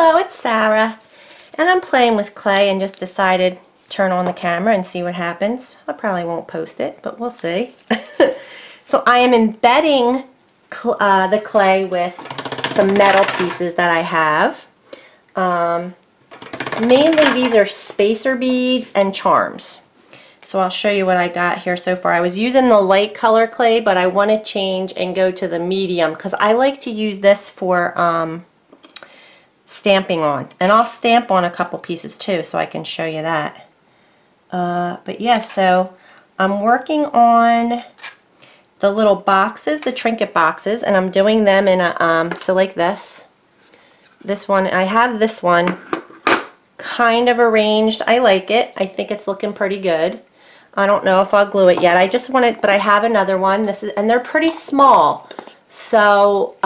Hello, it's Sarah, and I'm playing with clay and just decided turn on the camera and see what happens. I probably won't post it, but we'll see. So I am embedding the clay with some metal pieces that I have. Mainly these are spacer beads and charms. So I'll show you what I got here so far. I was using the light color clay, but I want to change and go to the medium because I like to use this for stamping on. And I'll stamp on a couple pieces too, so I can show you that. But yeah, so I'm working on the little boxes, the trinket boxes, and I'm doing them in a, so like this. This one, I have this one kind of arranged. I like it. I think it's looking pretty good. I don't know if I'll glue it yet. I just want it, but I have another one. This is, and they're pretty small. So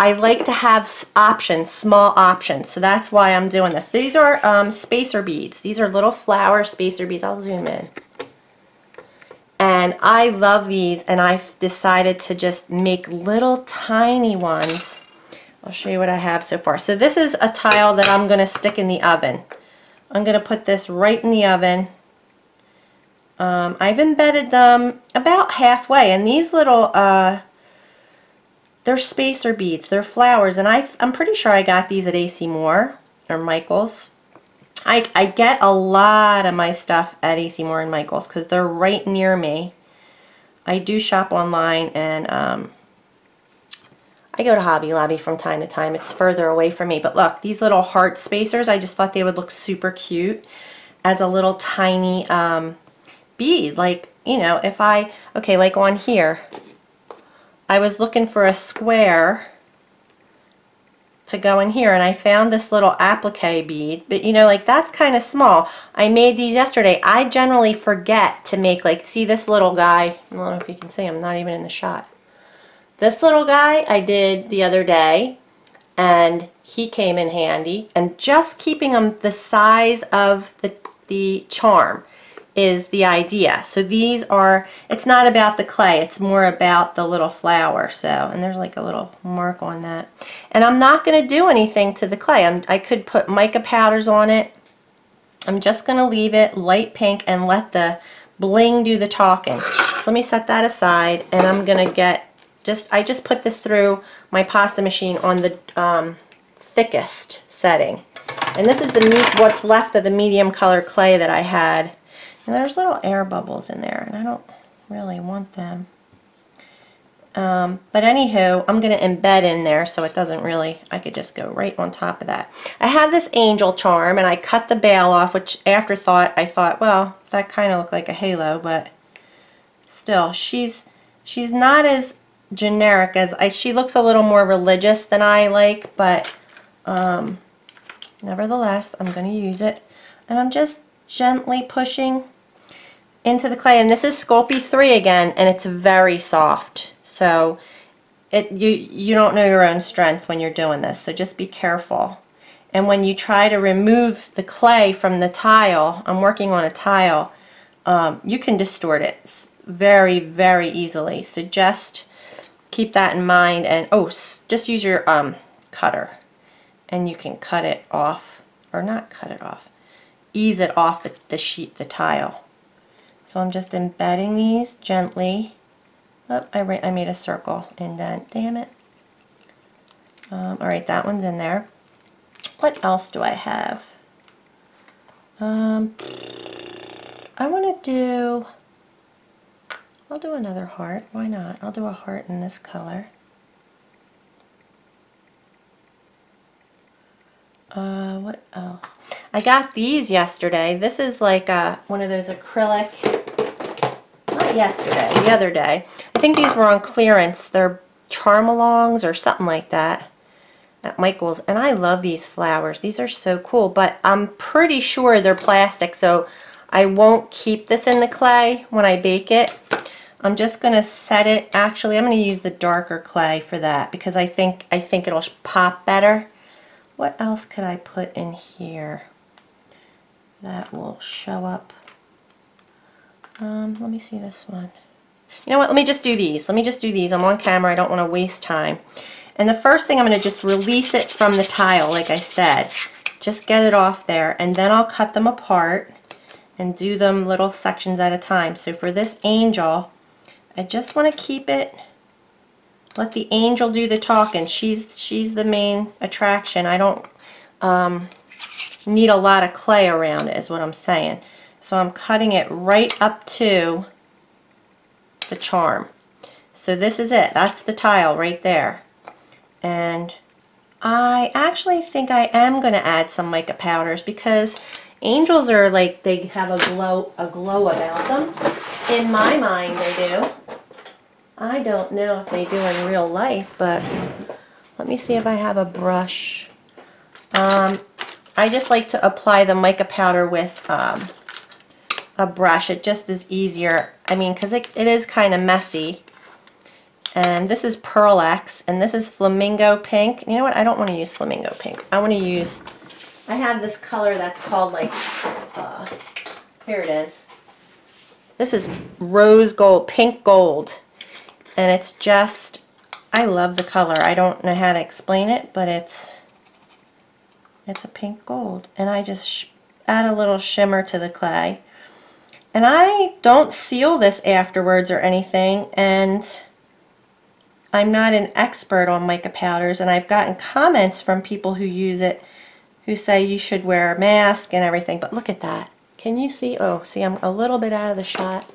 I like to have options, small options. So that's why I'm doing this. These are spacer beads. These are little flower spacer beads. I'll zoom in. And I love these, and I've decided to just make little tiny ones. I'll show you what I have so far. So this is a tile that I'm going to stick in the oven. I'm going to put this right in the oven. I've embedded them about halfway, and these little, they're spacer beads, they're flowers, and I'm pretty sure I got these at AC Moore or Michaels. I get a lot of my stuff at AC Moore and Michaels because they're right near me. I do shop online, and I go to Hobby Lobby from time to time. It's further away from me. But look, these little heart spacers, I just thought they would look super cute as a little tiny bead. Like, you know, if I, okay, like on here, I was looking for a square to go in here, and I found this little applique bead, but you know, like that's kind of small. I made these yesterday. I generally forget to make, like, see this little guy, I don't know if you can see him, not even in the shot. This little guy I did the other day, and he came in handy, and just keeping them the size of the charm is the idea. So these are, it's not about the clay, it's more about the little flower. So, and there's like a little mark on that. And I'm not going to do anything to the clay. I could put mica powders on it. I'm just going to leave it light pink and let the bling do the talking. So let me set that aside, and I'm going to get, I just put this through my pasta machine on the thickest setting. And this is the what's left of the medium color clay that I had. And there's little air bubbles in there, and I don't really want them. But anywho, I'm going to embed in there so it doesn't really, I could just go right on top of that. I have this angel charm, and I cut the bail off, which afterthought, I thought, well, that kind of looked like a halo, but still, she's not as generic as, she looks a little more religious than I like, but nevertheless, I'm going to use it. And I'm just gently pushing into the clay, and this is Sculpey 3 again, and it's very soft, so you don't know your own strength when you're doing this, so just be careful. And when you try to remove the clay from the tile, I'm working on a tile, you can distort it very, very easily, so just keep that in mind. And oh, just use your cutter, and you can cut it off, or not cut it off, ease it off the sheet, the tile. So I'm just embedding these gently. Oh, I made a circle indent, damn it. Alright, that one's in there. What else do I have? I want to do, I'll do another heart, why not? I'll do a heart in this color. What else? I got these yesterday. This is like one of those acrylic, not yesterday, the other day. I think these were on clearance. They're charm-alongs or something like that at Michael's. And I love these flowers. These are so cool, but I'm pretty sure they're plastic, so I won't keep this in the clay when I bake it. I'm just going to set it. Actually, I'm going to use the darker clay for that because I think it'll pop better. What else could I put in here that will show up? Let me see this one. You know what? Let me just do these. I'm on camera. I don't want to waste time. And the first thing, I'm going to just release it from the tile, like I said. Just get it off there, and then I'll cut them apart and do them little sections at a time. So for this angel, I just want to keep it, let the angel do the talking. She's the main attraction. I don't need a lot of clay around it, is what I'm saying. So I'm cutting it right up to the charm. So this is it. That's the tile right there. And I actually think I am going to add some mica powders, because angels are like, they have a glow about them. In my mind they do. I don't know if they do in real life, but let me see if I have a brush. I just like to apply the mica powder with a brush. It just is easier. I mean, because it is kind of messy. And this is PearlX, and this is Flamingo Pink. You know what? I don't want to use Flamingo Pink. I want to use, I have this color that's called like, here it is. This is Rose Gold, Pink Gold. And it's just, I love the color. I don't know how to explain it, but it's a pink gold. And I just add a little shimmer to the clay. And I don't seal this afterwards or anything, and I'm not an expert on mica powders, and I've gotten comments from people who use it who say you should wear a mask and everything, but look at that. Can you see? Oh, see, I'm a little bit out of the shot,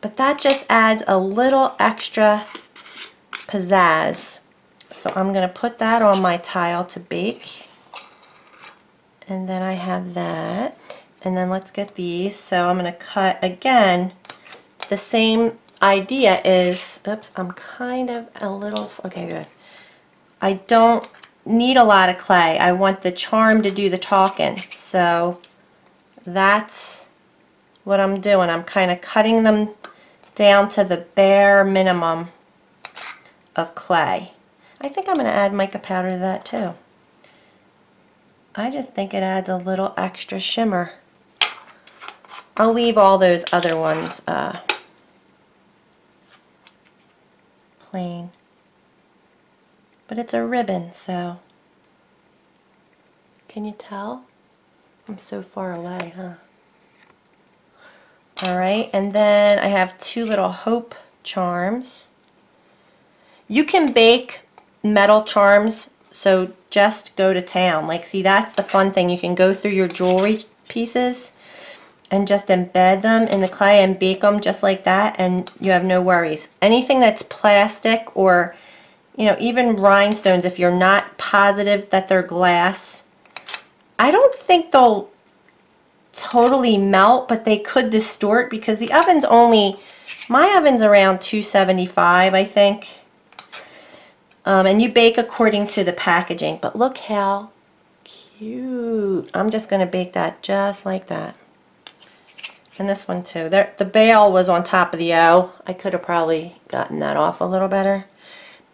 but that just adds a little extra pizzazz. So I'm going to put that on my tile to bake, and then I have that, and then let's get these. So I'm going to cut again the same idea is, oops, I'm kind of a little, okay, good. I don't need a lot of clay. I want the charm to do the talking. So that's what I'm doing. I'm kind of cutting them down to the bare minimum of clay. I think I'm going to add mica powder to that too. I just think it adds a little extra shimmer. I'll leave all those other ones plain, but it's a ribbon, so can you tell? I'm so far away, huh? Alright, and then I have two little hope charms. You can bake metal charms, so just go to town. Like, see, that's the fun thing. You can go through your jewelry pieces and just embed them in the clay and bake them just like that, and you have no worries. Anything that's plastic, or, you know, even rhinestones, if you're not positive that they're glass, I don't think they'll totally melt, but they could distort, because the oven's only, my oven's around 275, I think, and you bake according to the packaging. But look how cute. I'm just going to bake that just like that. And this one too. There, the bail was on top of the O. I could have probably gotten that off a little better,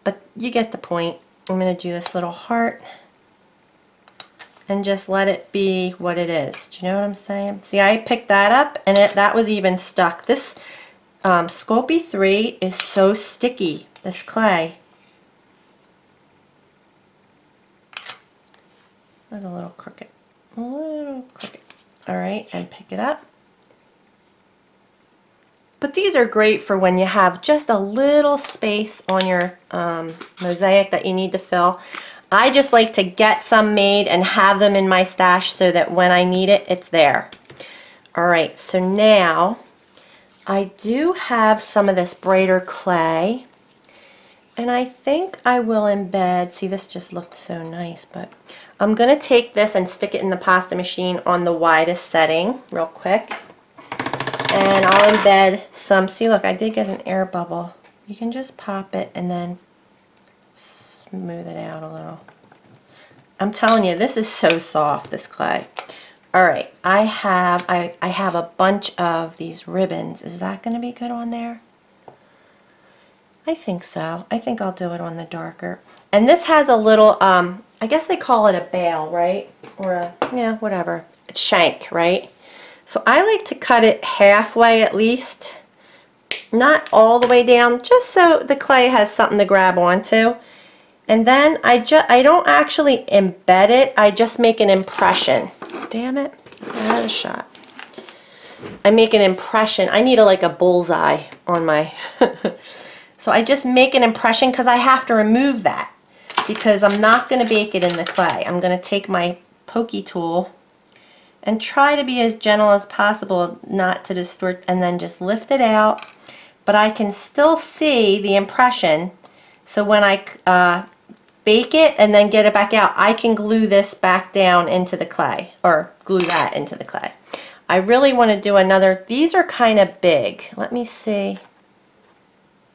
but you get the point. I'm going to do this little heart and just let it be what it is. Do you know what I'm saying? See, I picked that up, and that was even stuck. This Sculpey 3 is so sticky, this clay. That's a little crooked. A little crooked. Alright, and pick it up. But these are great for when you have just a little space on your mosaic that you need to fill. I just like to get some made and have them in my stash so that when I need it, it's there. Alright, so now I do have some of this brighter clay, and I think I will embed, see, this just looked so nice, but I'm going to take this and stick it in the pasta machine on the widest setting real quick. And I'll embed some, see, look, I did get an air bubble. You can just pop it and then smooth it out a little. I'm telling you, this is so soft, this clay. Alright, I have a bunch of these ribbons. Is that going to be good on there? I think so. I think I'll do it on the darker. And this has a little, I guess they call it a bail, right? Or a, yeah, whatever. It's shank, right? So I like to cut it halfway at least, not all the way down, just so the clay has something to grab onto. And then I don't actually embed it, I just make an impression. Damn it, another shot. I make an impression. I need like a bullseye on my... So I just make an impression because I have to remove that because I'm not going to bake it in the clay. I'm going to take my pokey tool and try to be as gentle as possible not to distort, and then just lift it out. But I can still see the impression, so when I bake it and then get it back out, I can glue this back down into the clay, or glue that into the clay. I really want to do another. These are kind of big. Let me see.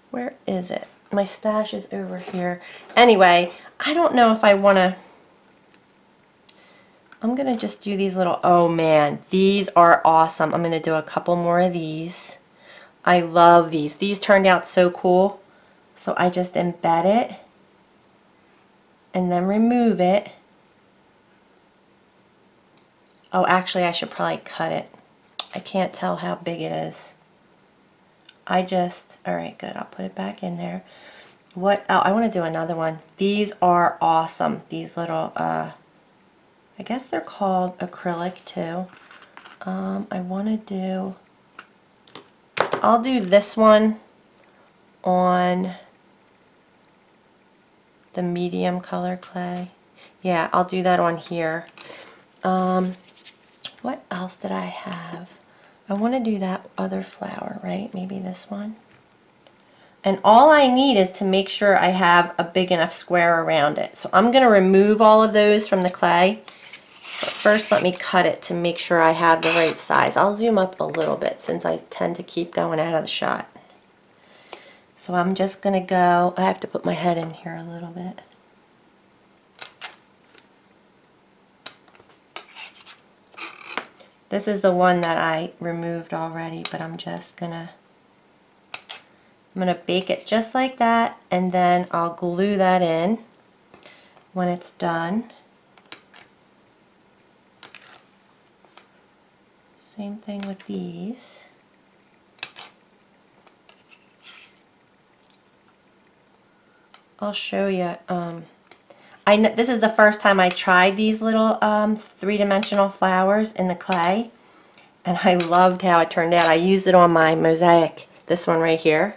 Where is it? My stash is over here. Anyway, I don't know if I want to. I'm going to just do these little, oh man, these are awesome. I'm going to do a couple more of these. I love these. These turned out so cool. So I just embed it and then remove it. Oh, actually, I should probably cut it. I can't tell how big it is. I just, all right, good. I'll put it back in there. What? Oh, I want to do another one. These are awesome. These little, I guess they're called acrylic too. I want to do, I'll do this one on the medium color clay. Yeah, I'll do that on here. What else did I have? I want to do that other flower, right? Maybe this one. And all I need is to make sure I have a big enough square around it. So I'm going to remove all of those from the clay. But first, let me cut it to make sure I have the right size. I'll zoom up a little bit since I tend to keep going out of the shot. So I'm just going to go, I have to put my head in here a little bit. This is the one that I removed already, but I'm just going to, I'm going to bake it just like that, and then I'll glue that in when it's done. Same thing with these. I'll show you. This is the first time I tried these little three-dimensional flowers in the clay, and I loved how it turned out. I used it on my mosaic, this one right here.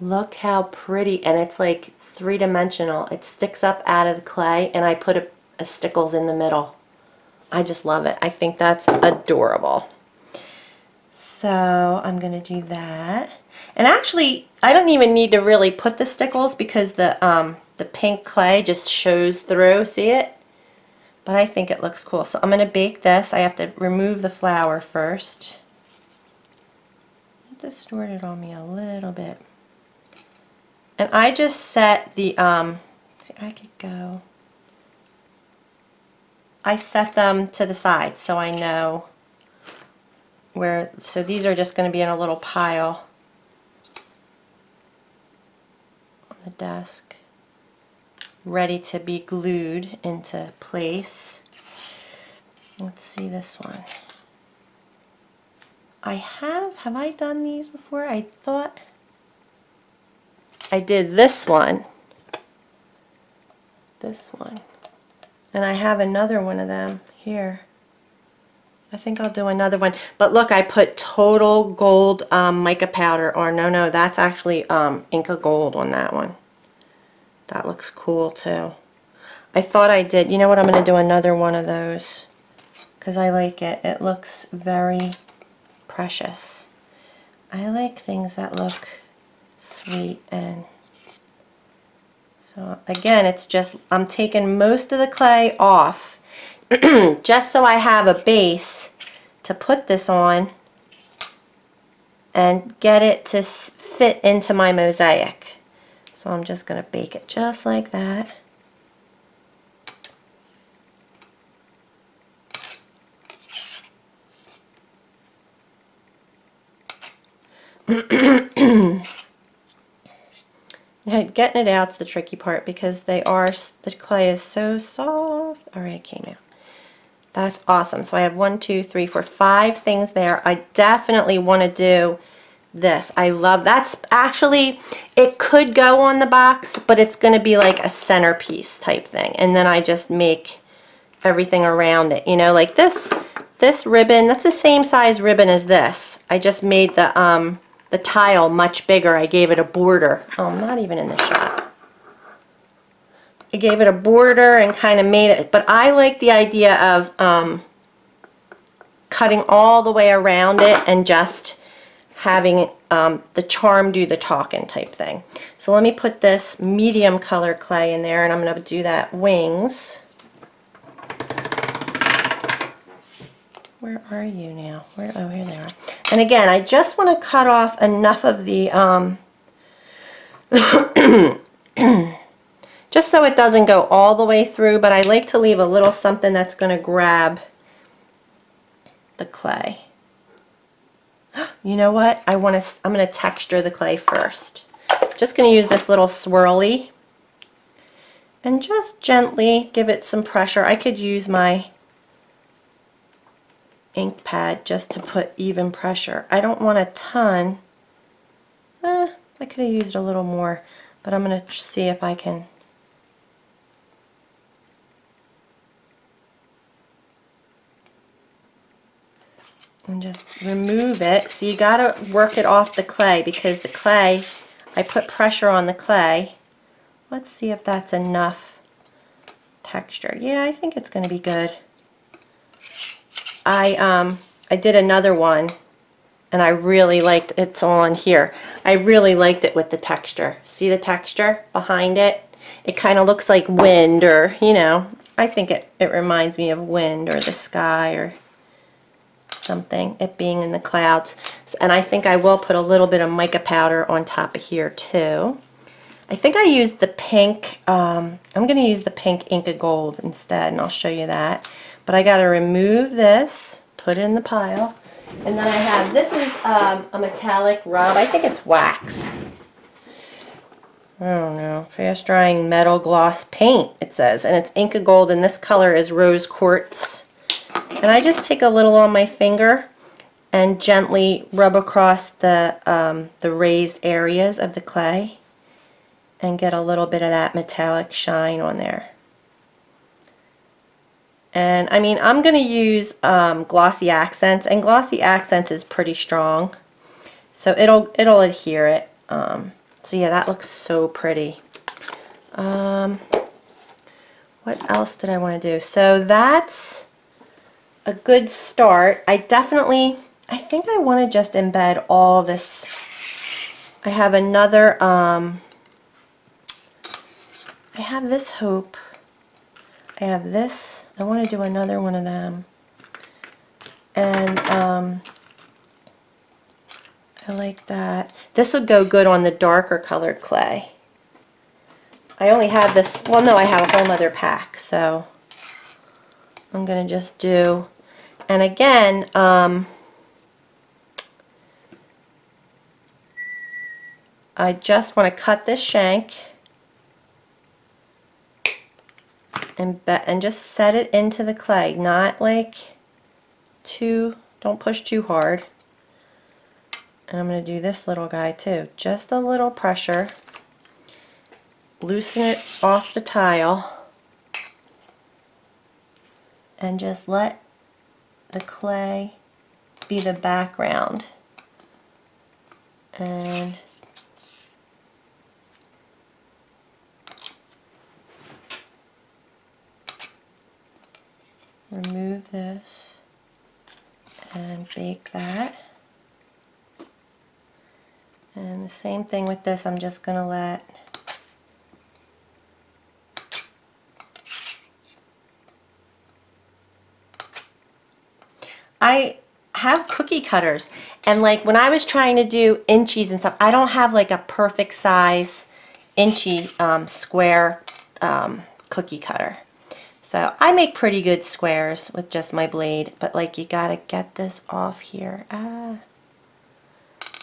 Look how pretty, and it's like three-dimensional. It sticks up out of the clay, and I put a Stickles in the middle. I just love it. I think that's adorable. So I'm going to do that. And actually, I don't even need to really put the Stickles because the pink clay just shows through. See it? But I think it looks cool. So I'm going to bake this. I have to remove the flower first. It distorted on me a little bit. And I just set the, see, I could go, I set them to the side so I know where, so these are just going to be in a little pile on the desk, ready to be glued into place. Let's see this one. Have I done these before? I thought I did this one, and I have another one of them here. I think I'll do another one, but look, I put total gold mica powder, or no, that's actually Inca Gold on that one. That looks cool too. I thought I did. You know what, I'm going to do another one of those because I like it. It looks very precious. I like things that look sweet, and so again, it's just I'm taking most of the clay off just so I have a base to put this on and get it to fit into my mosaic. So I'm just going to bake it just like that. Getting it out's the tricky part because the clay is so soft. All right, it came out. That's awesome. So I have 1, 2, 3, 4, 5 things there. I definitely want to do this. I love that's actually, it could go on the box, but it's going to be like a centerpiece type thing. And then I just make everything around it, you know, like this ribbon, that's the same size ribbon as this. I just made the tile much bigger. I gave it a border. Oh, I'm not even in the shot. I gave it a border and kind of made it, but I like the idea of cutting all the way around it and just having the charm do the talking type thing. So let me put this medium color clay in there, and I'm going to do that wings. Where are you now? Where? Oh, here they are. And again, I just want to cut off enough of the, just so it doesn't go all the way through, but I like to leave a little something that's going to grab the clay. You know what? I'm going to texture the clay first. Just going to use this little swirly and just gently give it some pressure. I could use my ink pad just to put even pressure. I don't want a ton. I could have used a little more, but I'm going to see if I can. And just remove it. So you got to work it off the clay, because the clay, I put pressure on the clay. Let's see if that's enough texture. Yeah, I think it's going to be good. I did another one, and I really liked it's on here. I really liked it with the texture. See the texture behind it? It kind of looks like wind, or, you know, I think it reminds me of wind or the sky or something, it being in the clouds. So, and I think I will put a little bit of mica powder on top of here too. I think I used the pink, I'm going to use the pink Inca Gold instead, and I'll show you that. But I got to remove this, put it in the pile, and then I have, this is a metallic rub, I think it's wax. I don't know, fast drying metal gloss paint, it says, and it's Inca Gold, and this color is Rose Quartz. And I just take a little on my finger and gently rub across the raised areas of the clay and get a little bit of that metallic shine on there. And I mean, I'm going to use Glossy Accents, and Glossy Accents is pretty strong, so it'll adhere it. So yeah, that looks so pretty. What else did I want to do? So that's a good start. I think I want to just embed all this. I have another, I have this hoop. I have this. I want to do another one of them. And I like that. This would go good on the darker colored clay. I only have this, well no, I have a whole other pack, so I'm going to just do. And again, I just want to cut this shank and just set it into the clay, not like too, don't push too hard. And I'm going to do this little guy too, just a little pressure, loosen it off the tile, and just let the clay be the background. And remove this and bake that. And the same thing with this, I'm just going to let I have cookie cutters, and like when I was trying to do inchies and stuff, I don't have like a perfect size inchy square cookie cutter. So I make pretty good squares with just my blade, but like you gotta get this off here.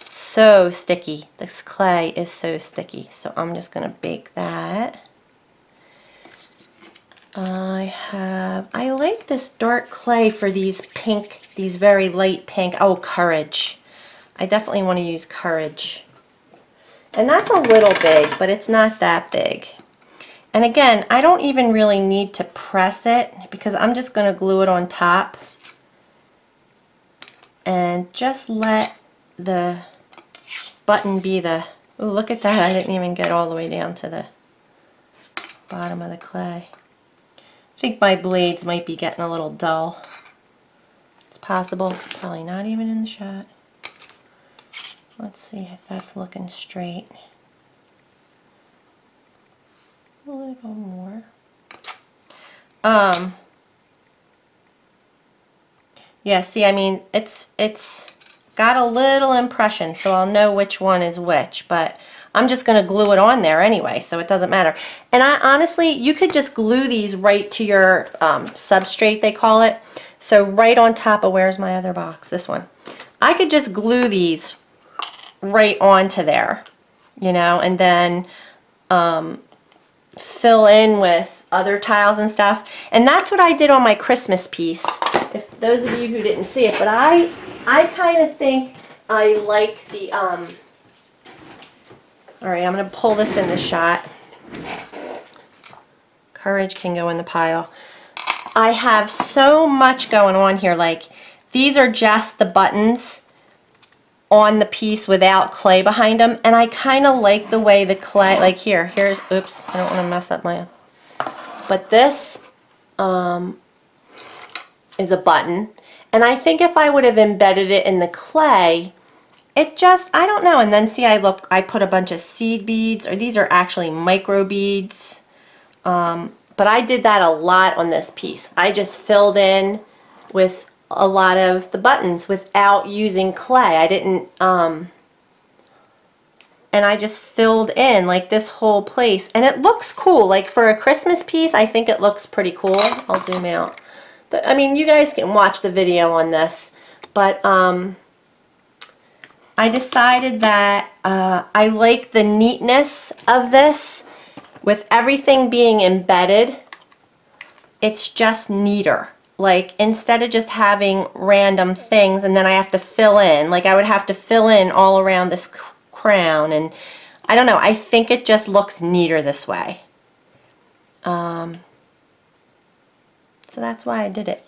So sticky. This clay is so sticky. So I'm just gonna bake that. I like this dark clay for these pink, these very light pink. Oh, Courage. I definitely want to use Courage. And that's a little big, but it's not that big. And again, I don't even really need to press it because I'm just going to glue it on top and just let the button be the... Oh, look at that. I didn't even get all the way down to the bottom of the clay. I think my blades might be getting a little dull. It's possible. Probably not even in the shot. Let's see if that's looking straight. A little more. Yeah, see, I mean, it's got a little impression, so I'll know which one is which, but I'm just going to glue it on there anyway, so it doesn't matter. And I honestly, you could just glue these right to your substrate, they call it. So right on top of, where's my other box? This one. I could just glue these right onto there, you know, and then fill in with other tiles and stuff. And that's what I did on my Christmas piece, if those of you who didn't see it. But I kind of think I like the all right, I'm going to pull this in the shot. Courage can go in the pile. I have so much going on here. Like, these are just the buttons on the piece without clay behind them, and I kind of like the way the clay, like here's, oops, I don't want to mess up my, but this is a button, and I think if I would have embedded it in the clay, it just, I don't know. And then see, I put a bunch of seed beads, or these are actually micro beads, but I did that a lot on this piece. I just filled in with a lot of the buttons without using clay. I didn't and I just filled in like this whole place, and it looks cool. Like, for a Christmas piece, I think it looks pretty cool. I'll zoom out. I mean, you guys can watch the video on this, but I decided that I like the neatness of this with everything being embedded. It's just neater. Like, instead of just having random things and then I have to fill in, like I would have to fill in all around this crown, and I don't know, I think it just looks neater this way. So that's why I did it.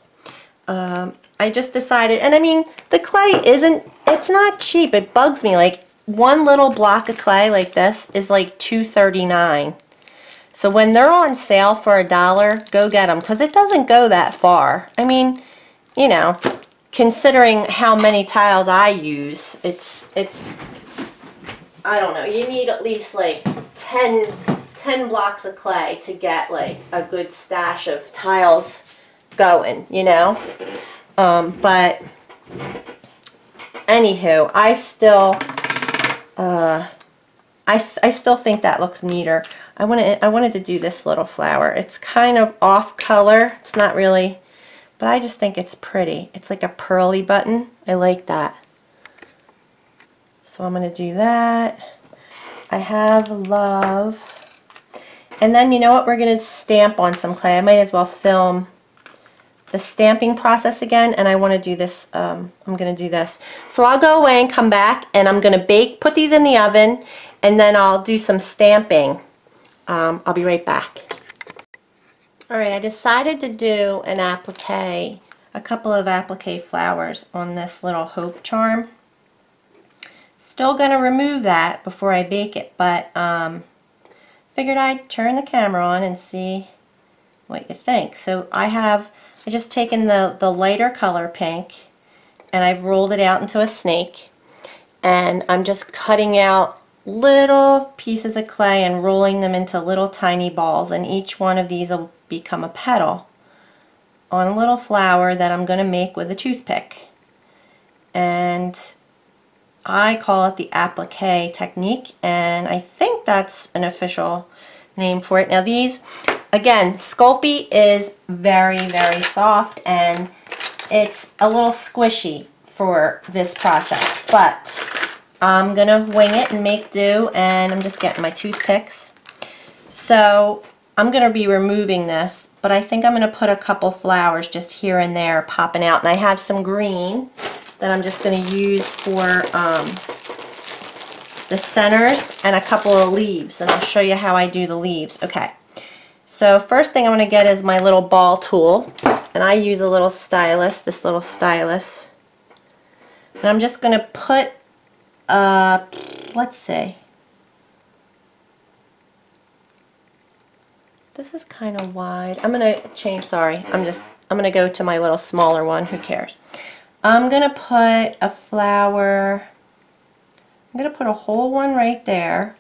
I just decided, and I mean, the clay isn't, it's not cheap, it bugs me. Like, one little block of clay like this is like $2.39. So when they're on sale for $1, go get them, because it doesn't go that far. I mean, you know, considering how many tiles I use, it's I don't know, you need at least like 10 blocks of clay to get like a good stash of tiles going, you know? But anywho, I still think that looks neater. I wanted to do this little flower. It's kind of off color. It's not really, but I just think it's pretty. It's like a pearly button. I like that. So I'm going to do that. I have love. And then, you know what? We're going to stamp on some clay. I might as well film the stamping process again, and I want to do this. I'm going to do this. So I'll go away and come back, and I'm going to bake, put these in the oven, and then I'll do some stamping. I'll be right back. Alright, I decided to do an applique, a couple of applique flowers on this little hope charm. Still going to remove that before I bake it, but figured I'd turn the camera on and see what you think. So I just taken the lighter color pink, and I've rolled it out into a snake, and I'm just cutting out little pieces of clay and rolling them into little tiny balls, and each one of these will become a petal on a little flower that I'm going to make with a toothpick. And I call it the applique technique, and I think that's an official name for it. Now these, again, Sculpey is very, very soft, and it's a little squishy for this process, but I'm going to wing it and make do, and I'm just getting my toothpicks. So I'm going to be removing this, but I think I'm going to put a couple flowers just here and there popping out, and I have some green that I'm just going to use for the centers and a couple of leaves, and I'll show you how I do the leaves. Okay, so first thing I'm going to get is my little ball tool, and I use a little stylus, this little stylus, and I'm just going to put, let's see, this is kind of wide. I'm going to change, sorry, I'm going to go to my little smaller one, who cares. I'm going to put a flower, I'm going to put a whole one right there,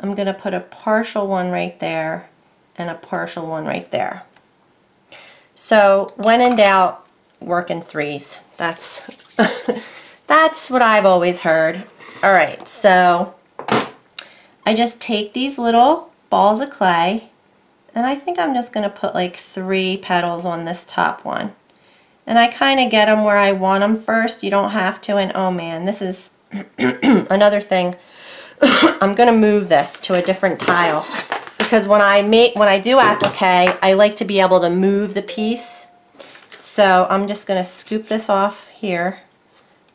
I'm going to put a partial one right there, and a partial one right there. So when in doubt, work in threes. That's, that's what I've always heard. Alright, so I just take these little balls of clay, and I think I'm just going to put like 3 petals on this top one. And I kind of get them where I want them first. You don't have to. And oh man, this is another thing. I'm going to move this to a different tile, because when I do applique, I like to be able to move the piece. So I'm just going to scoop this off here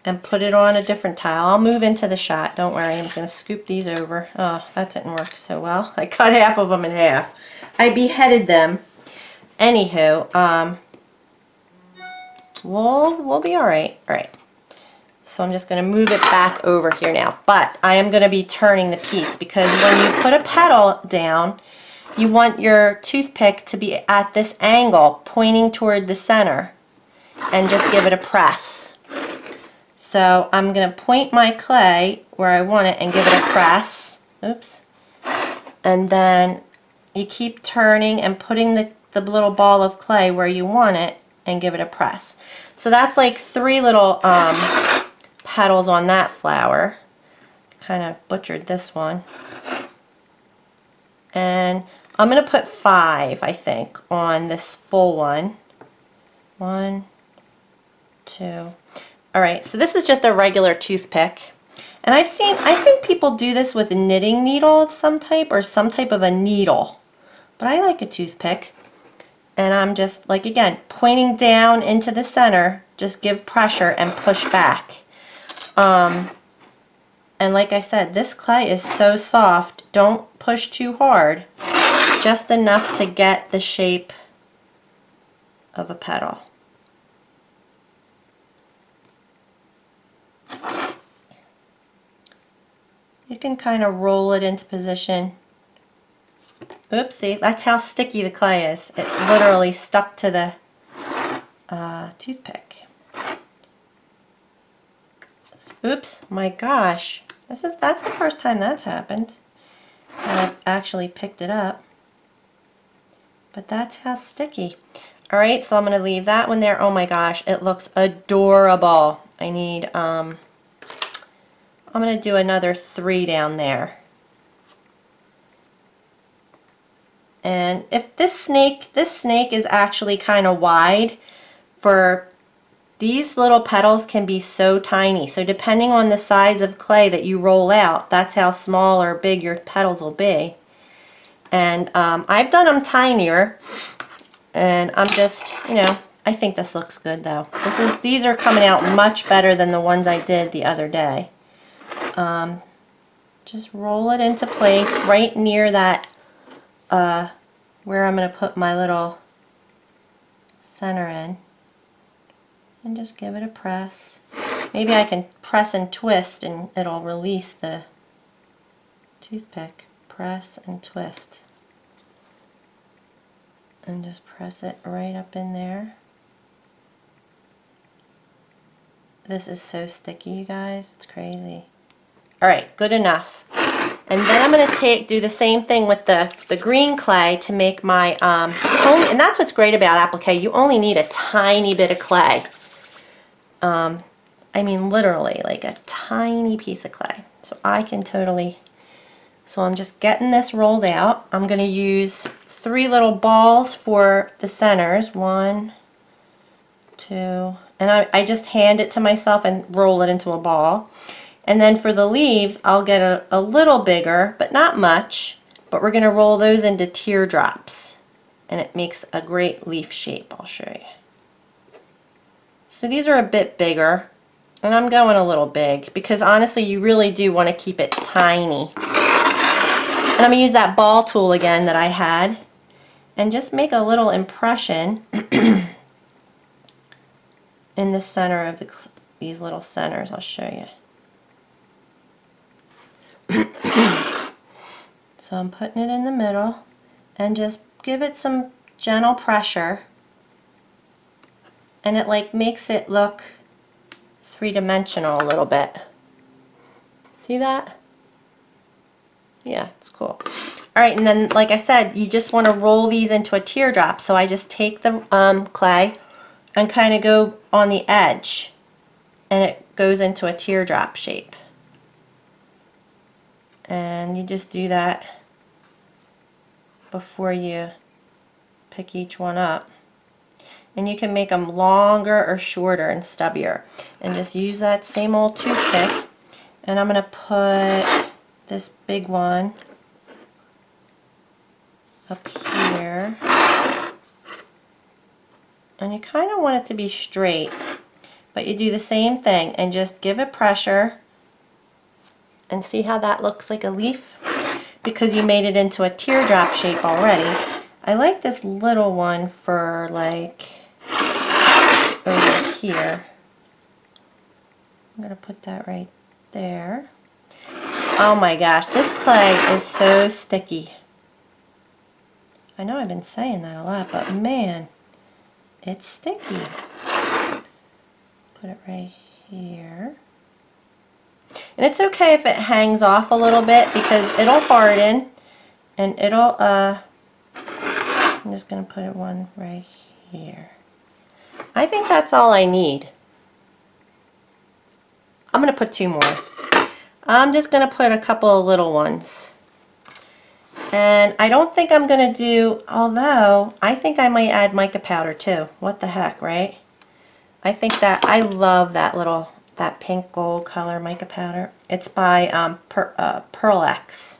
and put it on a different tile. I'll move into the shot. Don't worry. I'm just going to scoop these over. Oh, that didn't work so well. I cut half of them in half. I beheaded them. Anywho, we'll be all right. All right. So I'm just going to move it back over here now, but I am going to be turning the piece, because when you put a petal down, you want your toothpick to be at this angle, pointing toward the center, and just give it a press. So I'm going to point my clay where I want it and give it a press. Oops. And then you keep turning and putting the little ball of clay where you want it and give it a press. So that's like 3 little petals on that flower. Kind of butchered this one. And I'm going to put 5, I think, on this full one. 1, 2. Alright, so this is just a regular toothpick. And I've seen, I think people do this with a knitting needle of some type, or some type of a needle. But I like a toothpick. And I'm just, like again, pointing down into the center, just give pressure and push back. And like I said, this clay is so soft, don't push too hard, just enough to get the shape of a petal. You can kind of roll it into position. Oopsie, that's how sticky the clay is. It literally stuck to the toothpick. Oops, my gosh, that's the first time that's happened. I've actually picked it up. But that's how sticky. Alright, so I'm going to leave that one there. Oh my gosh, it looks adorable. I need, I'm going to do another 3 down there. And if this snake is actually kind of wide for, these little petals can be so tiny. So depending on the size of clay that you roll out, that's how small or big your petals will be. And I've done them tinier, and I'm just, you know, I think this looks good though. These are coming out much better than the ones I did the other day. Just roll it into place right near that, where I'm going to put my little center in. And just give it a press. Maybe I can press and twist and it'll release the toothpick. Press and twist. And just press it right up in there. This is so sticky, you guys. It's crazy. Alright, good enough. And then I'm going to do the same thing with the green clay to make my and that's what's great about applique. You only need a tiny bit of clay. I mean literally like a tiny piece of clay, so I can totally, so I'm just getting this rolled out. I'm going to use 3 little balls for the centers, 1, 2, and I just hand it to myself and roll it into a ball. And then for the leaves, I'll get a little bigger, but not much, but we're going to roll those into teardrops, and it makes a great leaf shape. I'll show you. So these are a bit bigger, And I'm going a little big because honestly you really do want to keep it tiny. And I'm going to use that ball tool again that I had and just make a little impression in the center of these little centers. I'll show you. So I'm putting it in the middle and just give it some gentle pressure, and it like makes it look three-dimensional a little bit. See that? Yeah, it's cool. Alright, and then like I said, you just want to roll these into a teardrop, so I just take the clay and kind of go on the edge and it goes into a teardrop shape. And you just do that before you pick each one up. And you can make them longer or shorter and stubbier. And just use that same old toothpick. And I'm going to put this big one up here. And you kind of want it to be straight. But you do the same thing and just give it pressure. And see how that looks like a leaf? Because you made it into a teardrop shape already. I like this little one for like over here. I'm going to put that right there. Oh my gosh, this clay is so sticky. I know I've been saying that a lot, but man, it's sticky. Put it right here. And it's okay if it hangs off a little bit because it'll harden and it'll, I'm just going to put it one right here. I think that's all I need. I'm going to put two more. I'm just going to put a couple of little ones. And I don't think I'm going to do, although I think I might add mica powder too. What the heck, right? I think that, I love that little, that pink gold color mica powder. It's by PearlX.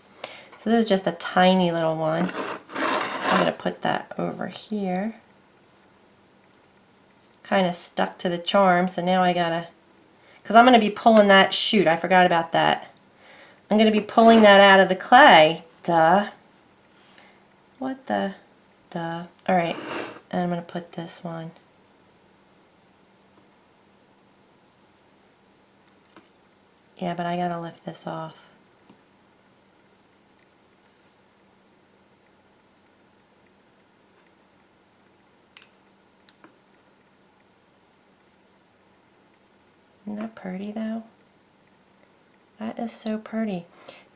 So this is just a tiny little one. I'm going to put that over here. Kind of stuck to the charm, so now I gotta, because I'm going to be pulling that, shoot, I forgot about that. I'm going to be pulling that out of the clay. Duh. What the, duh. Alright, and I'm going to put this one. Yeah, but I gotta lift this off. Isn't that pretty though? That is so pretty.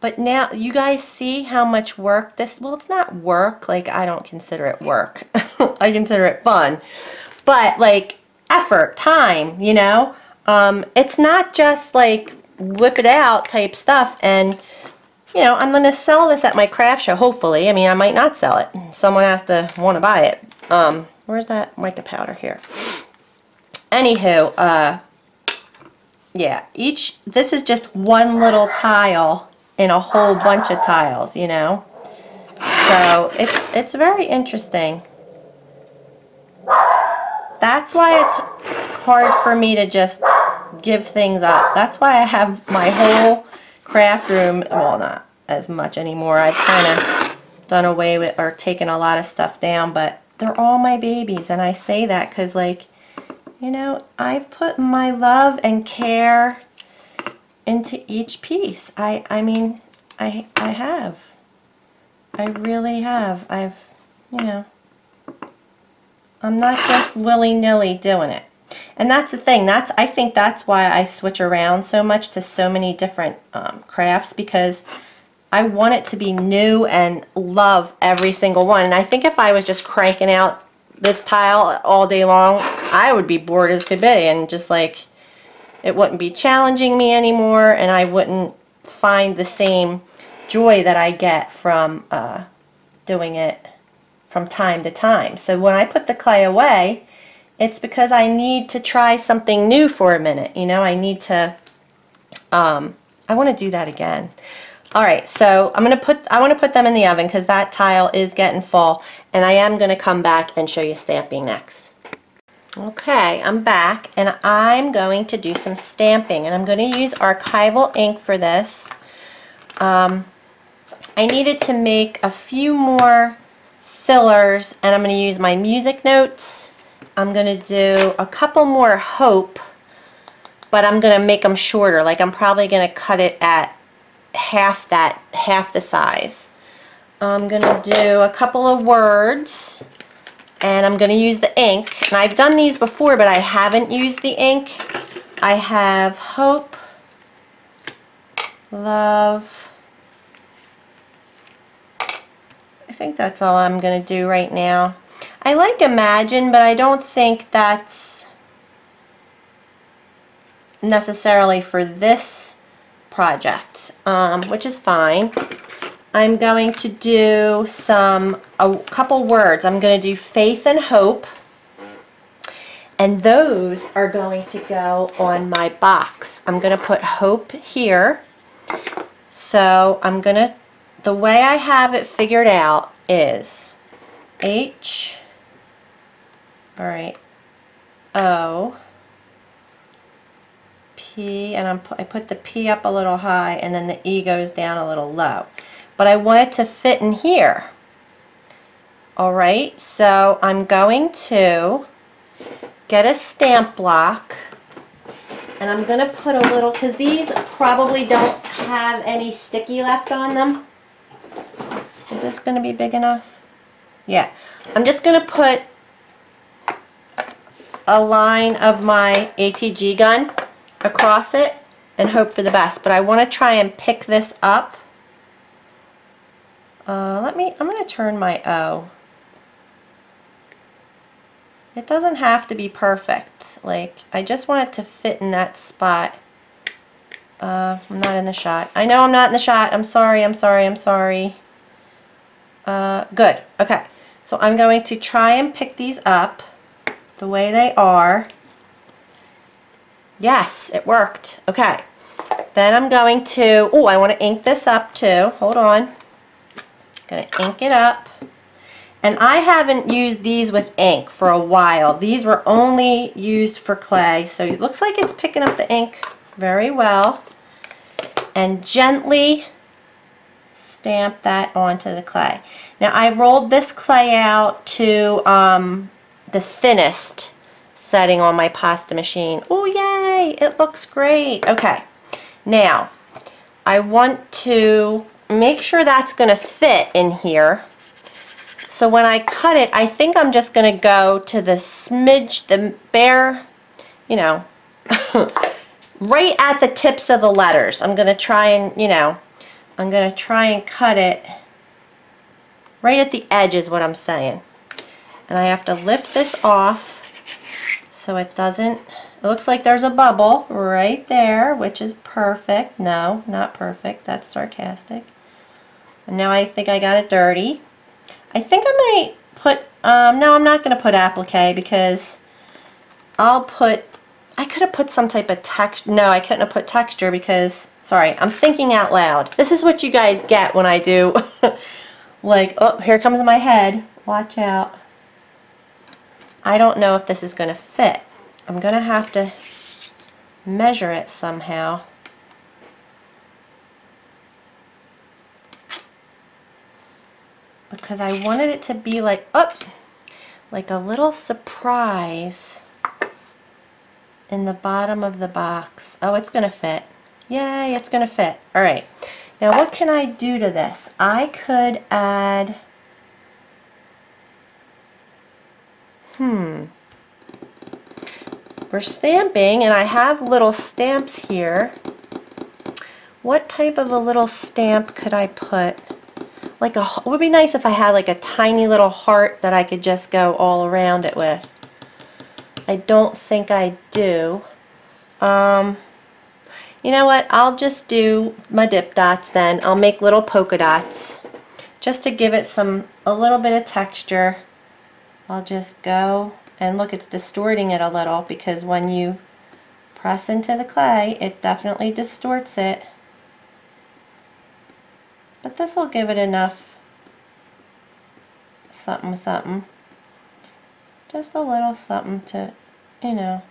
But now you guys see how much work this, well, it's not work, like I don't consider it work. I consider it fun. But like effort, time, you know? It's not just like whip it out type stuff, and you know, I'm gonna sell this at my craft show, hopefully. I mean, I might not sell it. Someone has to want to buy it. Where's that mica powder here? Anywho, yeah, each, this is just one little tile in a whole bunch of tiles, you know. So it's very interesting. That's why it's hard for me to just give things up. That's why I have my whole craft room, well, not as much anymore. I've kind of done away with or taken a lot of stuff down, but they're all my babies, and I say that because, like, you know, I've put my love and care into each piece. I mean, I have. I really have. I've, you know, I'm not just willy-nilly doing it. And that's the thing. That's, I think that's why I switch around so much to so many different crafts, because I want it to be new and love every single one. And I think if I was just cranking out this tile all day long, I would be bored as could be, and just like it wouldn't be challenging me anymore, and I wouldn't find the same joy that I get from doing it from time to time. So when I put the clay away, it's because I need to try something new for a minute, you know. I need to, I want to do that again. All right, so I'm going to put, I want to put them in the oven because that tile is getting full, and I am going to come back and show you stamping next. Okay, I'm back, and I'm going to do some stamping, and I'm going to use Archival ink for this. I needed to make a few more fillers, and I'm going to use my music notes. I'm going to do a couple more Hope, but I'm going to make them shorter. Like, I'm probably going to cut it at half the size. I'm going to do a couple of words, and I'm going to use the ink. And I've done these before, but I haven't used the ink. I have Hope, Love. I think that's all I'm going to do right now. I like Imagine, but I don't think that's necessarily for this project, which is fine. I'm going to do a couple words. I'm going to do Faith and Hope, and those are going to go on my box. I'm going to put Hope here. So I'm going to, the way I have it figured out is H, all right, O, P, and I put the P up a little high, and then the E goes down a little low. But I want it to fit in here. Alright, so I'm going to get a stamp block, and I'm going to put a little, because these probably don't have any sticky left on them. Is this going to be big enough? Yeah. I'm just going to put a line of my ATG gun across it and hope for the best. But I want to try and pick this up. I'm going to turn my O. It doesn't have to be perfect. Like, I just want it to fit in that spot. I'm not in the shot. I know I'm not in the shot. I'm sorry. Good. Okay. So I'm going to try and pick these up the way they are. Yes, it worked. Okay. Then I'm going to, oh, I want to ink this up too. Hold on. Going to ink it up, and I haven't used these with ink for a while. These were only used for clay, so it looks like it's picking up the ink very well, and gently stamp that onto the clay. Now I rolled this clay out to the thinnest setting on my pasta machine. Oh yay, it looks great. Okay, now I want to make sure that's going to fit in here. So when I cut it, I think I'm just going to go to the smidge, the bare, you know, right at the tips of the letters. I'm going to try and, you know, I'm going to try and cut it right at the edge is what I'm saying. And I have to lift this off so it doesn't, it looks like there's a bubble right there, which is perfect. No, not perfect. That's sarcastic. And now I think I got it dirty. I think I might put, no, I'm not going to put applique because I'll put, I could have put some type of texture. No, I couldn't have put texture because, sorry, I'm thinking out loud. This is what you guys get when I do, like, oh, here comes my head. Watch out. I don't know if this is going to fit. I'm going to have to measure it somehow. Because I wanted it to be like, oh, like a little surprise in the bottom of the box. Oh, it's going to fit. Yay, it's going to fit. All right. Now, what can I do to this? I could add... We're stamping, and I have little stamps here. What type of a little stamp could I put? Like a, it would be nice if I had like a tiny little heart that I could just go all around it with. I don't think I do. You know what? I'll just do my dip dots then. I'll make little polka dots just to give it some, a little bit of texture. I'll just go, and look, it's distorting it a little because when you press into the clay, it definitely distorts it. But this will give it enough something, just a little something to you know,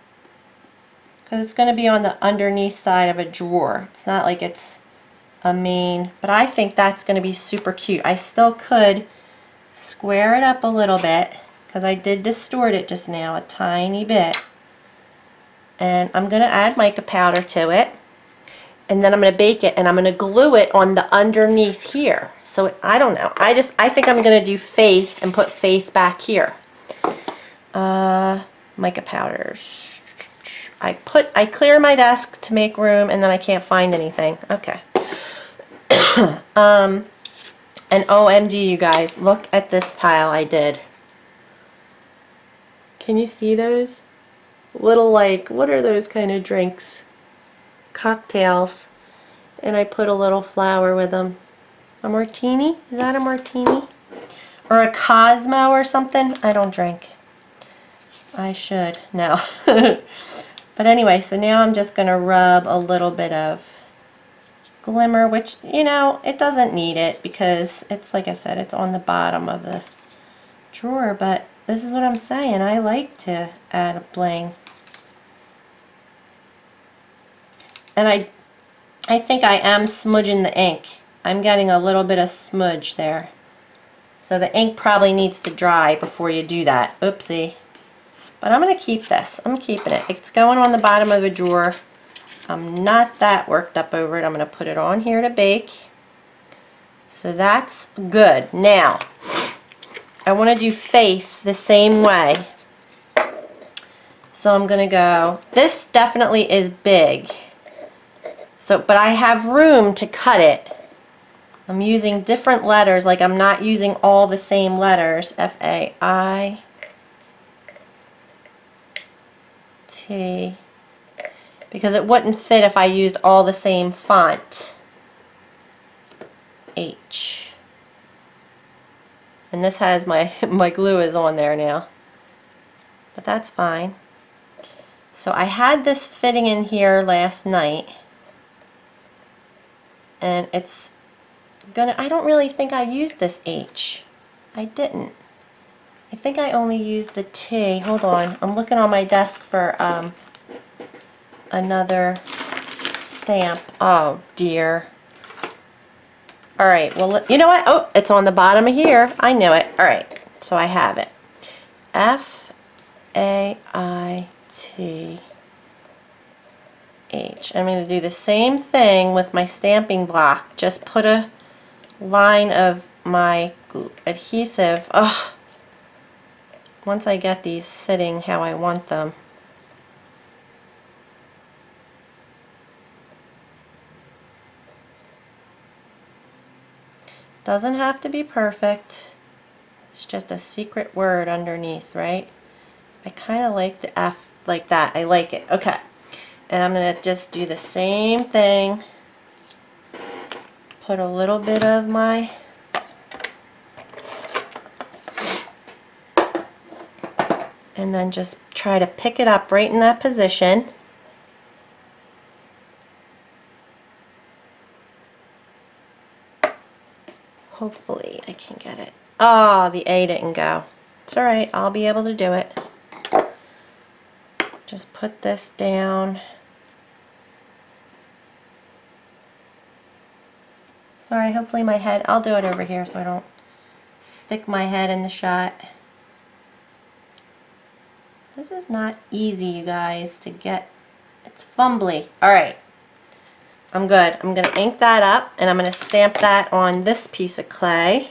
because it's going to be on the underneath side of a drawer. It's not like it's a main, but I think that's going to be super cute. I still could square it up a little bit because I did distort it just now a tiny bit. And I'm going to add mica powder to it, and then I'm going to bake it, and I'm going to glue it on the underneath here. So I don't know. I think I'm going to do Faith and put Faith back here. Mica powders. I clear my desk to make room, and then I can't find anything. Okay. And OMG, you guys, look at this tile I did. Can you see those? Little, like, what are those kind of drinks? Cocktails. And I put a little flower with them. A martini? Is that a martini? Or a Cosmo or something? I don't drink. I should. No. But anyway, so now I'm just going to rub a little bit of glimmer, which, you know, it doesn't need it because it's, like I said, it's on the bottom of the drawer, but this is what I'm saying. I like to add a bling. And I think I am smudging the ink. I'm getting a little bit of smudge there. So the ink probably needs to dry before you do that. Oopsie. But I'm going to keep this. I'm keeping it. It's going on the bottom of a drawer. I'm not that worked up over it. I'm going to put it on here to bake. So that's good. Now, I want to do Faith the same way. So I'm going to go, this definitely is big. So, but I have room to cut it. I'm using different letters, like I'm not using all the same letters. F-A-I-T. Because it wouldn't fit if I used all the same font. H. And this has my glue is on there now, but that's fine. So I had this fitting in here last night, and it's gonna, I don't really think I used this H. I didn't. I think I only used the T. Hold on, I'm looking on my desk for another stamp. Oh dear. Alright, well, you know what? Oh, it's on the bottom of here. I knew it. Alright, so I have it. F-A-I-T-H. I'm going to do the same thing with my stamping block. Just put a line of my adhesive. Oh, once I get these sitting how I want them. Doesn't have to be perfect. It's just a secret word underneath, right? I kind of like the F like that. I like it. Okay. And I'm going to just do the same thing. Put a little bit of my and then just try to pick it up right in that position. Hopefully I can get it. Oh, the A didn't go. It's alright, I'll be able to do it. Just put this down. Sorry, hopefully my head, I'll do it over here so I don't stick my head in the shot. This is not easy, you guys, to get. It's fumbly. Alright. I'm good. I'm going to ink that up, and I'm going to stamp that on this piece of clay.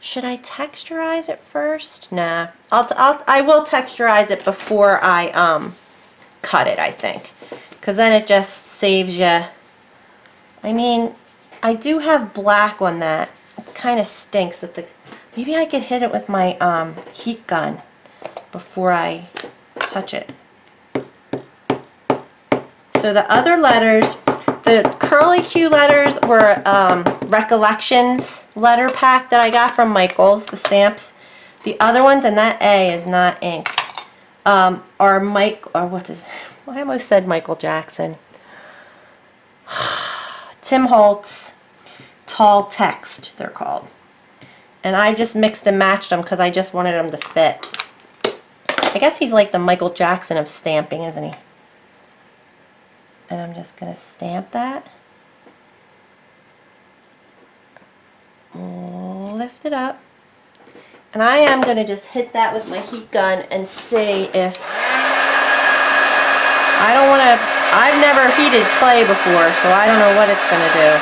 Should I texturize it first? Nah. I will texturize it before I cut it, I think, because then it just saves you. I mean, I do have black on that. It kind of stinks that the. Maybe I could hit it with my heat gun before I touch it. So the other letters, the curly Q letters were Recollections letter pack that I got from Michaels, the stamps. The other ones, and that A is not inked, are Mike, or what is, I almost said Michael Jackson. Tim Holtz Tall Text, they're called. And I just mixed and matched them because I just wanted them to fit. I guess he's like the Michael Jackson of stamping, isn't he? And I'm just going to stamp that. Lift it up. And I am going to just hit that with my heat gun and see if... I don't want to... I've never heated clay before, so I don't know what it's going to do.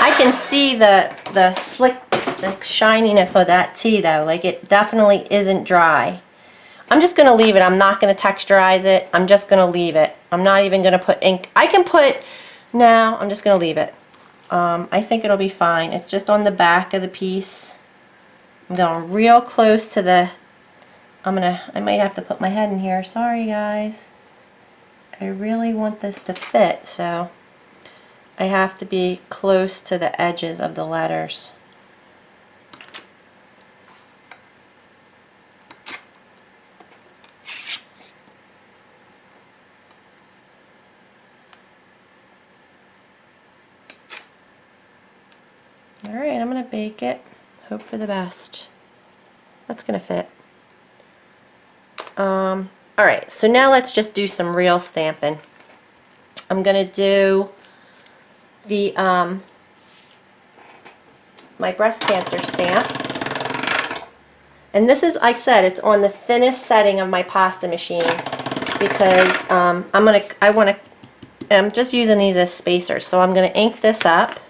I can see the slick, the shininess of that tea though. Like, it definitely isn't dry. I'm just going to leave it. I'm not going to texturize it. I'm just going to leave it. I'm not even going to put ink. I can put, no, I'm just going to leave it. I think it'll be fine. It's just on the back of the piece. I'm going real close to the, I might have to put my head in here. Sorry guys. I really want this to fit, so I have to be close to the edges of the letters. All right, I'm going to bake it. Hope for the best. That's going to fit. All right, so now let's just do some real stamping. I'm going to do the my breast cancer stamp, and this is, I said, it's on the thinnest setting of my pasta machine because I'm just using these as spacers, so I'm gonna ink this up.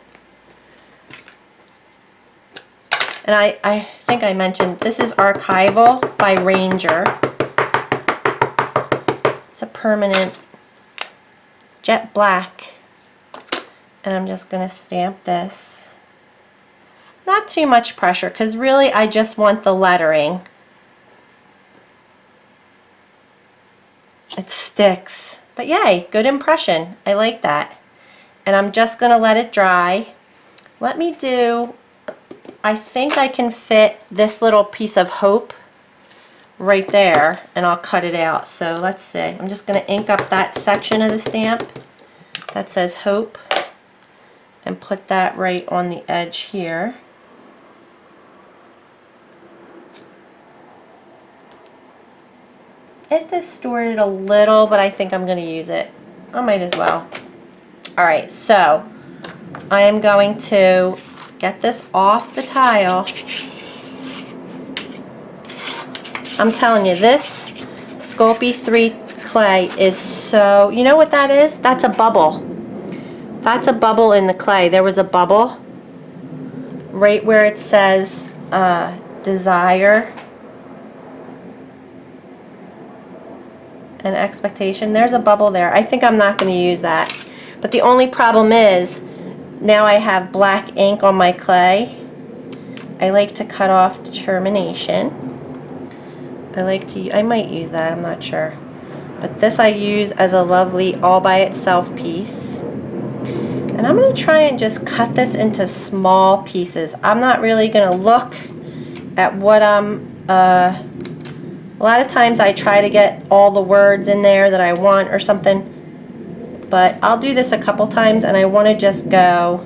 And I think I mentioned this is Archival by Ranger. It's a permanent jet black. And I'm just going to stamp this. Not too much pressure, because really I just want the lettering. It sticks. But yay, good impression. I like that. And I'm just going to let it dry. Let me do, I think I can fit this little piece of hope right there, and I'll cut it out. So let's see. I'm just going to ink up that section of the stamp that says hope, and put that right on the edge here. It distorted a little, but I think I'm going to use it. I might as well. Alright, so I am going to get this off the tile. I'm telling you, this Sculpey 3 clay is so... You know what that is? That's a bubble. That's a bubble in the clay. There was a bubble right where it says desire and expectation. There's a bubble there. I think I'm not going to use that. But the only problem is now I have black ink on my clay. I like to cut off determination. I might use that. I'm not sure. But this I use as a lovely all by itself piece. And I'm going to try and just cut this into small pieces. I'm not really going to look at what I'm... a lot of times I try to get all the words in there that I want or something. But I'll do this a couple times and I want to just go,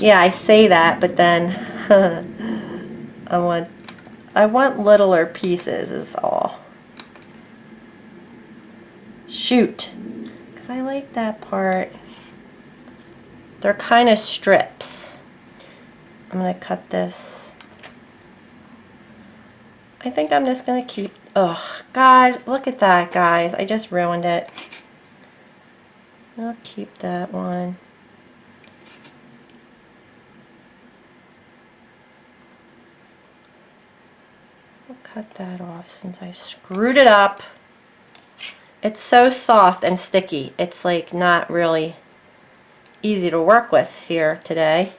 yeah, I say that, but then I want littler pieces is all. Shoot. I like that part. They're kind of strips. I'm going to cut this. I think I'm just going to keep... Oh, God, look at that, guys. I just ruined it. I'll keep that one. I'll cut that off since I screwed it up. It's so soft and sticky. It's like not really easy to work with here today.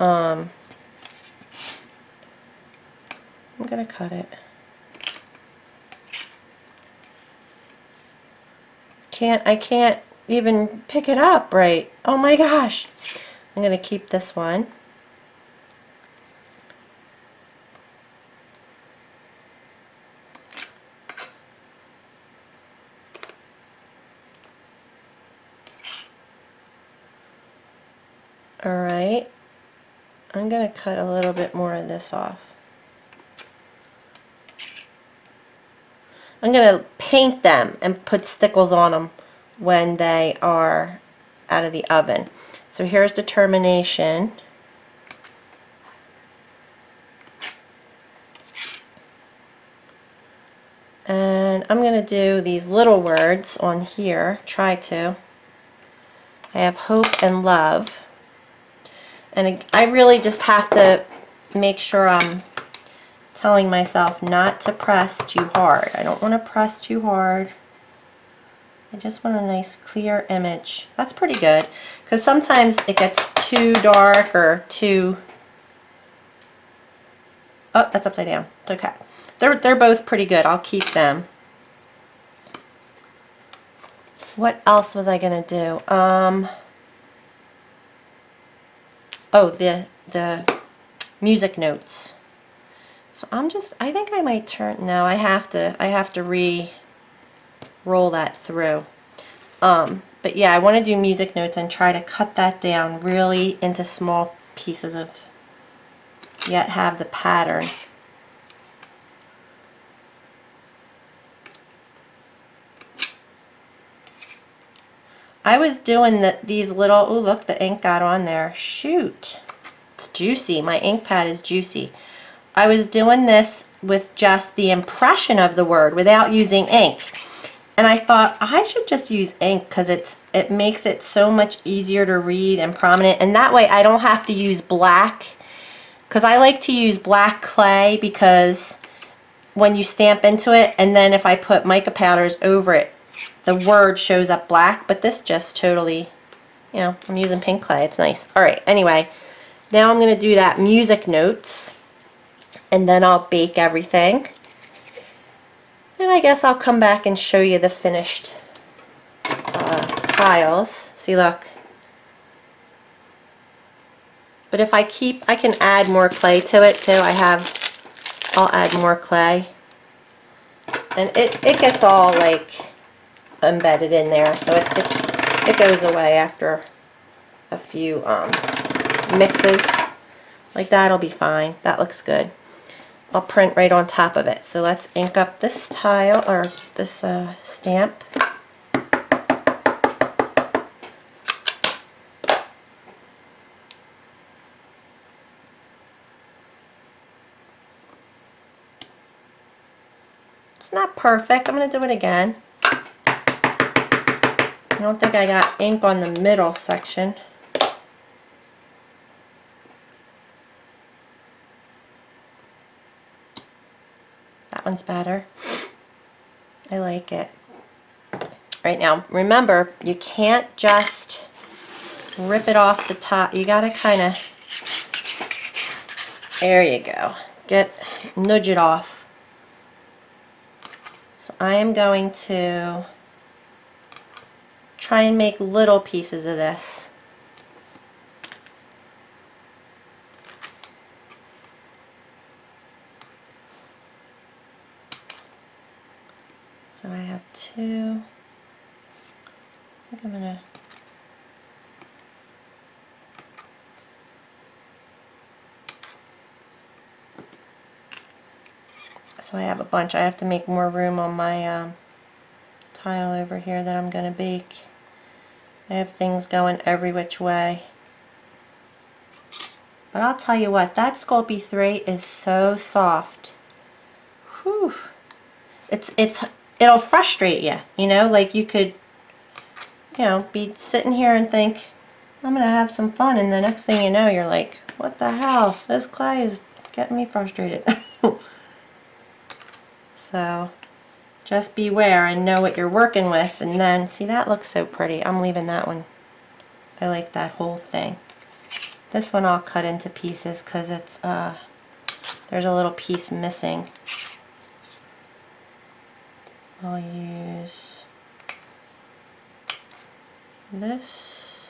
I'm going to cut it. I can't even pick it up right. Oh my gosh. I'm going to keep this one. Alright, I'm going to cut a little bit more of this off. I'm going to paint them and put stickles on them when they are out of the oven. So here's Determination. And I'm going to do these little words on here, try to. I have Hope and Love. And I really just have to make sure I'm telling myself not to press too hard. I don't want to press too hard. I just want a nice clear image. That's pretty good, because sometimes it gets too dark or too... Oh, that's upside down. It's okay. They're both pretty good. I'll keep them. What else was I going to do? Oh, the music notes. So I'm just, I think I might turn, no, I have to re-roll that through. But yeah, I want to do music notes and try to cut that down really into small pieces of, yet have the pattern. I was doing these little, oh look, the ink got on there. Shoot. It's juicy. My ink pad is juicy. I was doing this with just the impression of the word without using ink. And I thought I should just use ink because it makes it so much easier to read and prominent. And that way I don't have to use black, because I like to use black clay, because when you stamp into it, and then if I put mica powders over it, the word shows up black, but this just totally, you know, I'm using pink clay. It's nice. Alright, anyway, now I'm going to do that music notes, and then I'll bake everything. And I guess I'll come back and show you the finished tiles. See, look. But if I keep, I can add more clay to it too. I'll add more clay. And it gets all like embedded in there, so it goes away after a few mixes. Like that'll be fine. That looks good. I'll print right on top of it. So let's ink up this tile, or this stamp. It's not perfect. I'm going to do it again. I don't think I got ink on the middle section. That one's better. I like it. Right now, remember, you can't just rip it off the top. You gotta kind of, there you go, nudge it off. So I am going to try and make little pieces of this. So I have two. I think I'm gonna. So I have a bunch. I have to make more room on my tile over here that I'm gonna bake. I have things going every which way. But I'll tell you what, that Sculpey 3 is so soft. Whew. It'll frustrate you, you know, like you could, you know, be sitting here and think, I'm gonna have some fun, and the next thing you know, you're like, what the hell? This clay is getting me frustrated. So just beware and know what you're working with. And then, see, that looks so pretty. I'm leaving that one. I like that whole thing. This one I'll cut into pieces because it's, there's a little piece missing. I'll use this.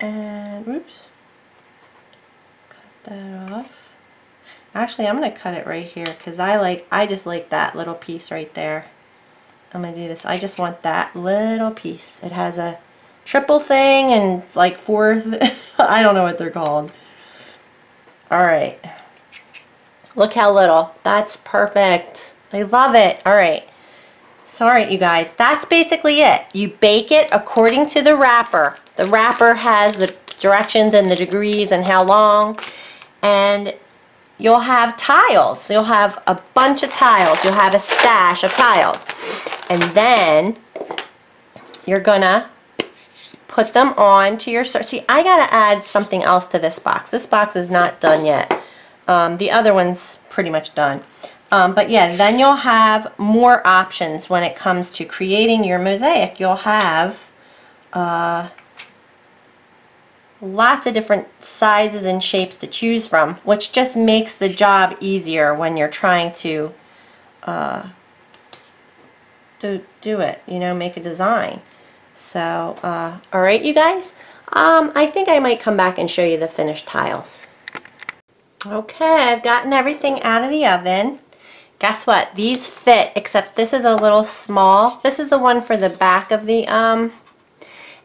And, oops. Cut that off. Actually, I'm going to cut it right here because I just like that little piece right there. I'm going to do this. I just want that little piece. It has a triple thing and like fourth. I don't know what they're called. Alright. Look how little. That's perfect. I love it. Alright. Sorry, you guys. That's basically it. You bake it according to the wrapper. The wrapper has the directions and the degrees and how long. And you'll have tiles. You'll have a bunch of tiles. You'll have a stash of tiles. And then you're gonna put them on to your... See, I gotta add something else to this box. This box is not done yet. The other one's pretty much done. But yeah, then you'll have more options when it comes to creating your mosaic. You'll have lots of different sizes and shapes to choose from, which just makes the job easier when you're trying to do it, you know, make a design. So, alright you guys, I think I might come back and show you the finished tiles. Okay, I've gotten everything out of the oven. Guess what? These fit, except this is a little small. This is the one for the back of the, and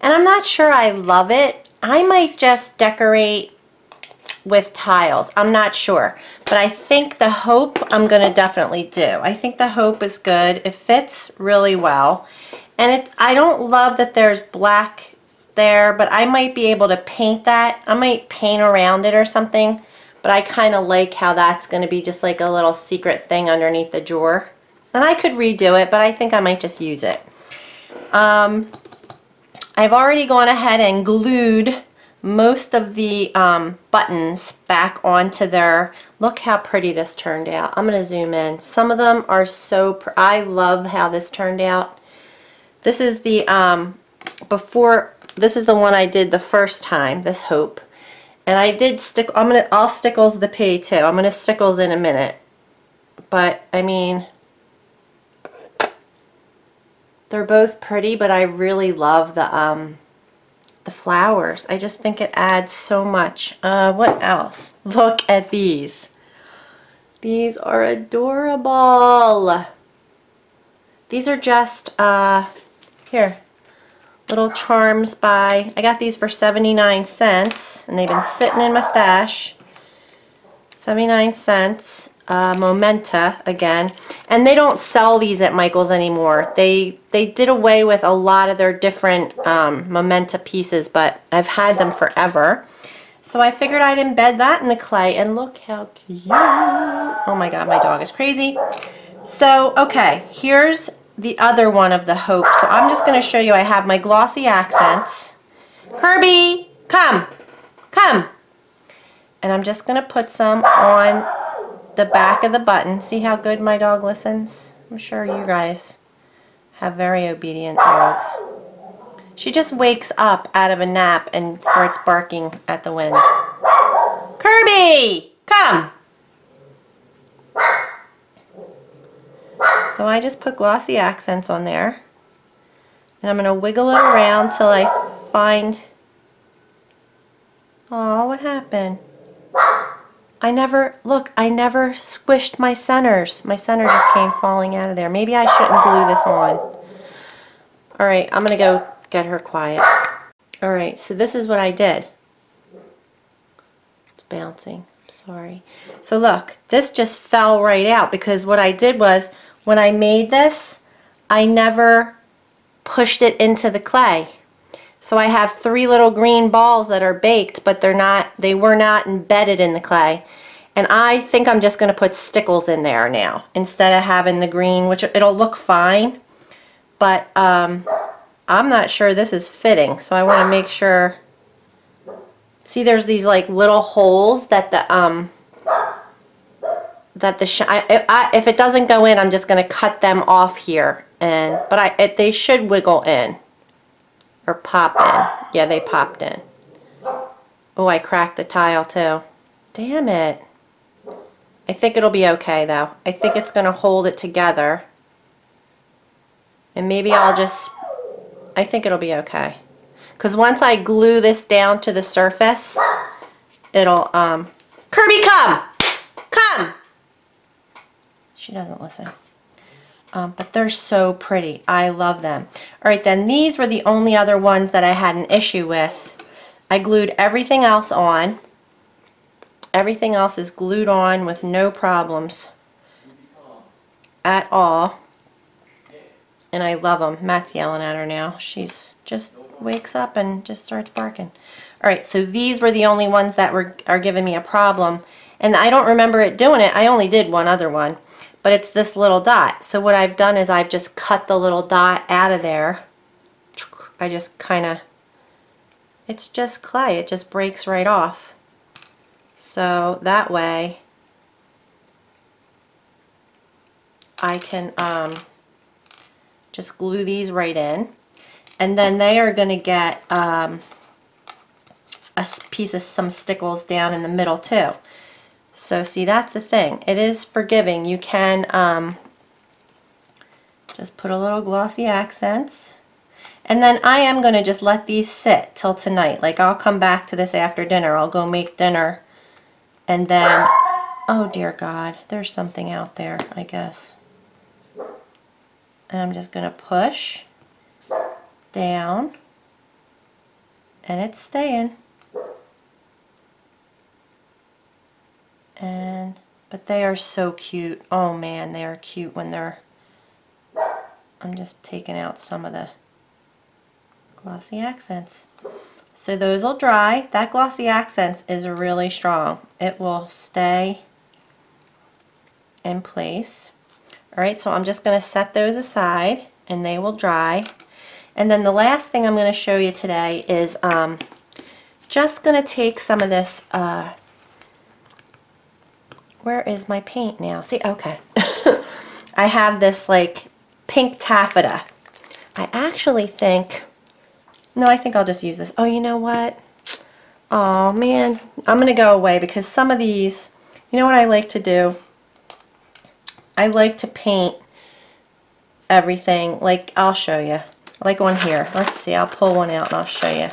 I'm not sure I love it. I might just decorate with tiles. I'm not sure. But I think the hope I'm going to definitely do. I think the hope is good. It fits really well. And it, I don't love that there's black there, but I might be able to paint that. I might paint around it or something. But I kind of like how that's going to be just like a little secret thing underneath the drawer. And I could redo it, but I think I might just use it. I've already gone ahead and glued most of the buttons back onto their... Look how pretty this turned out. I'm going to zoom in. Some of them are so... I love how this turned out. This is the... before... This is the one I did the first time, this hope. And I did I'll Stickles the P too. I'm going to Stickles in a minute. But, I mean, they're both pretty, but I really love the flowers. I just think it adds so much. What else? Look at these. These are adorable. These are just, here. Little charms by, I got these for 79 cents and they've been sitting in my stash. 79 cents, Momenta again. And they don't sell these at Michaels anymore. They did away with a lot of their different Momenta pieces, but I've had them forever. So I figured I'd embed that in the clay and look how cute. Oh my God, my dog is crazy. So, okay, here's the other one of the hope. So I'm just going to show you. I have my Glossy Accents. Kirby, come. Come. And I'm just going to put some on the back of the button. See how good my dog listens? I'm sure you guys have very obedient dogs. She just wakes up out of a nap and starts barking at the wind. Kirby, come. So I just put Glossy Accents on there and I'm going to wiggle it around till I find... Aw, what happened? I never squished my centers. My center just came falling out of there. Maybe I shouldn't glue this on. Alright, I'm going to go get her quiet. Alright, so this is what I did. It's bouncing. I'm sorry. So look, this just fell right out because what I did was when I made this, I never pushed it into the clay. So I have three little green balls that are baked, but they're not, they were not embedded in the clay. And I think I'm just going to put Stickles in there now instead of having the green, which it'll look fine. But I'm not sure this is fitting, so I want to make sure. See, there's these like little holes that the if it doesn't go in, I'm just going to cut them off here, and they should wiggle in or pop in. Yeah, they popped in. Oh, I cracked the tile too. Damn it. I think it'll be okay though. I think it's going to hold it together, and maybe I'll just... I think it'll be okay because once I glue this down to the surface, it'll... Kirby, come! Come! She doesn't listen. But they're so pretty. I love them. Alright, then these were the only other ones that I had an issue with. I glued everything else on. Everything else is glued on with no problems at all. And I love them. Matt's yelling at her now. She's just wakes up and just starts barking. Alright, so these were the only ones that are giving me a problem. And I don't remember it doing it. I only did one other one. But it's this little dot. So what I've done is I've just cut the little dot out of there. I just kind of, it's just clay. It just breaks right off. So that way I can just glue these right in. And then they are going to get a piece of some Stickles down in the middle too. So see, that's the thing. It is forgiving. You can just put a little Glossy Accents. And then I am going to just let these sit till tonight. Like, I'll come back to this after dinner. I'll go make dinner. And then, oh dear God, there's something out there, I guess. And I'm just going to push down. And it's staying. And, but they are so cute. Oh man, they are cute when they're... I'm just taking out some of the Glossy Accents. So those will dry. That Glossy Accents is really strong. It will stay in place. Alright, so I'm just going to set those aside and they will dry. And then the last thing I'm going to show you today is just going to take some of this... where is my paint now? See, okay. I have this like pink taffeta. I actually think, no, I think I'll just use this. Oh, you know what? Oh man, I'm gonna go away because some of these, you know what I like to do? I like to paint everything. Like, I'll show you. Like one here. Let's see, I'll pull one out and I'll show you.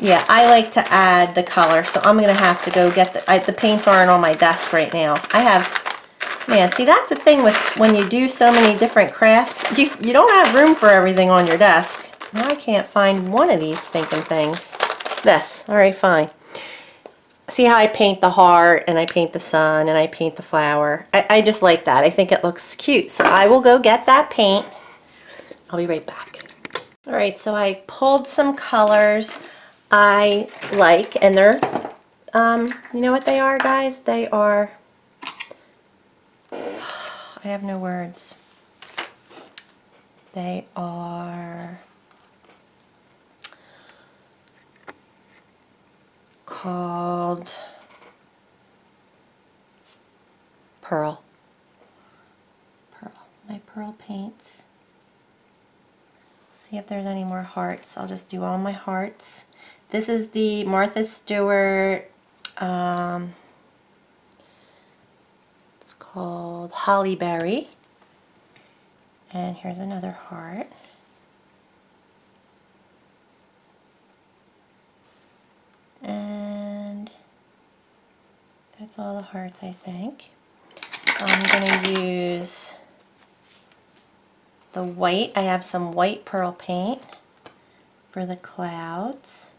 Yeah, I like to add the color, so I'm going to have to go get the paints aren't on my desk right now. I have, man, see, that's the thing with when you do so many different crafts, you don't have room for everything on your desk. Now I can't find one of these stinking things. This, alright, fine. See how I paint the heart, and I paint the sun, and I paint the flower. I just like that. I think it looks cute, so I will go get that paint. I'll be right back. Alright, so I pulled some colors I like, and they're, you know what they are, guys? They are, I have no words. They are called Pearl. Pearl, my Pearl paints. See if there's any more hearts. I'll just do all my hearts. This is the Martha Stewart, it's called Holly Berry. And here's another heart. And that's all the hearts, I think. I'm going to use the white. I have some white pearl paint for the clouds.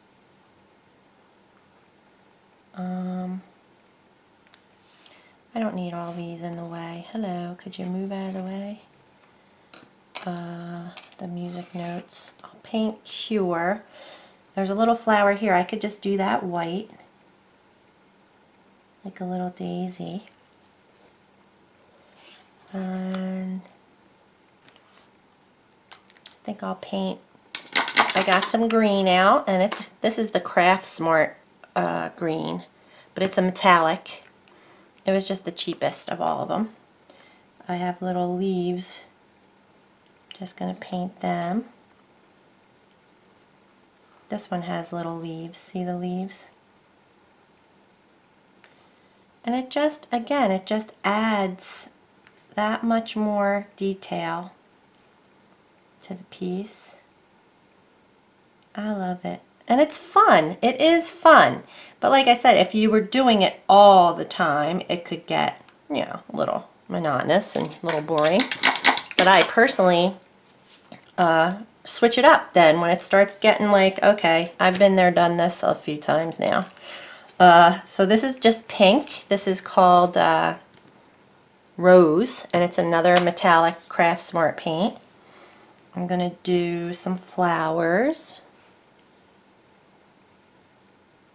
I don't need all these in the way. Hello, could you move out of the way? The music notes. I'll paint Cure. There's a little flower here. I could just do that white, like a little daisy. And I think I'll paint. I got some green out, and it's this is the Craft Smart green, but it's a metallic. It was just the cheapest of all of them. I have little leaves. Just gonna paint them. This one has little leaves. See the leaves? And it just, again, it just adds that much more detail to the piece. I love it. And it's fun. It is fun. But like I said, if you were doing it all the time, it could get, you know, a little monotonous and a little boring. that I personally switch it up then when it starts getting like, okay, I've been there, done this a few times now. So this is just pink. This is called Rose, and it's another metallic Craft Smart paint. I'm going to do some flowers.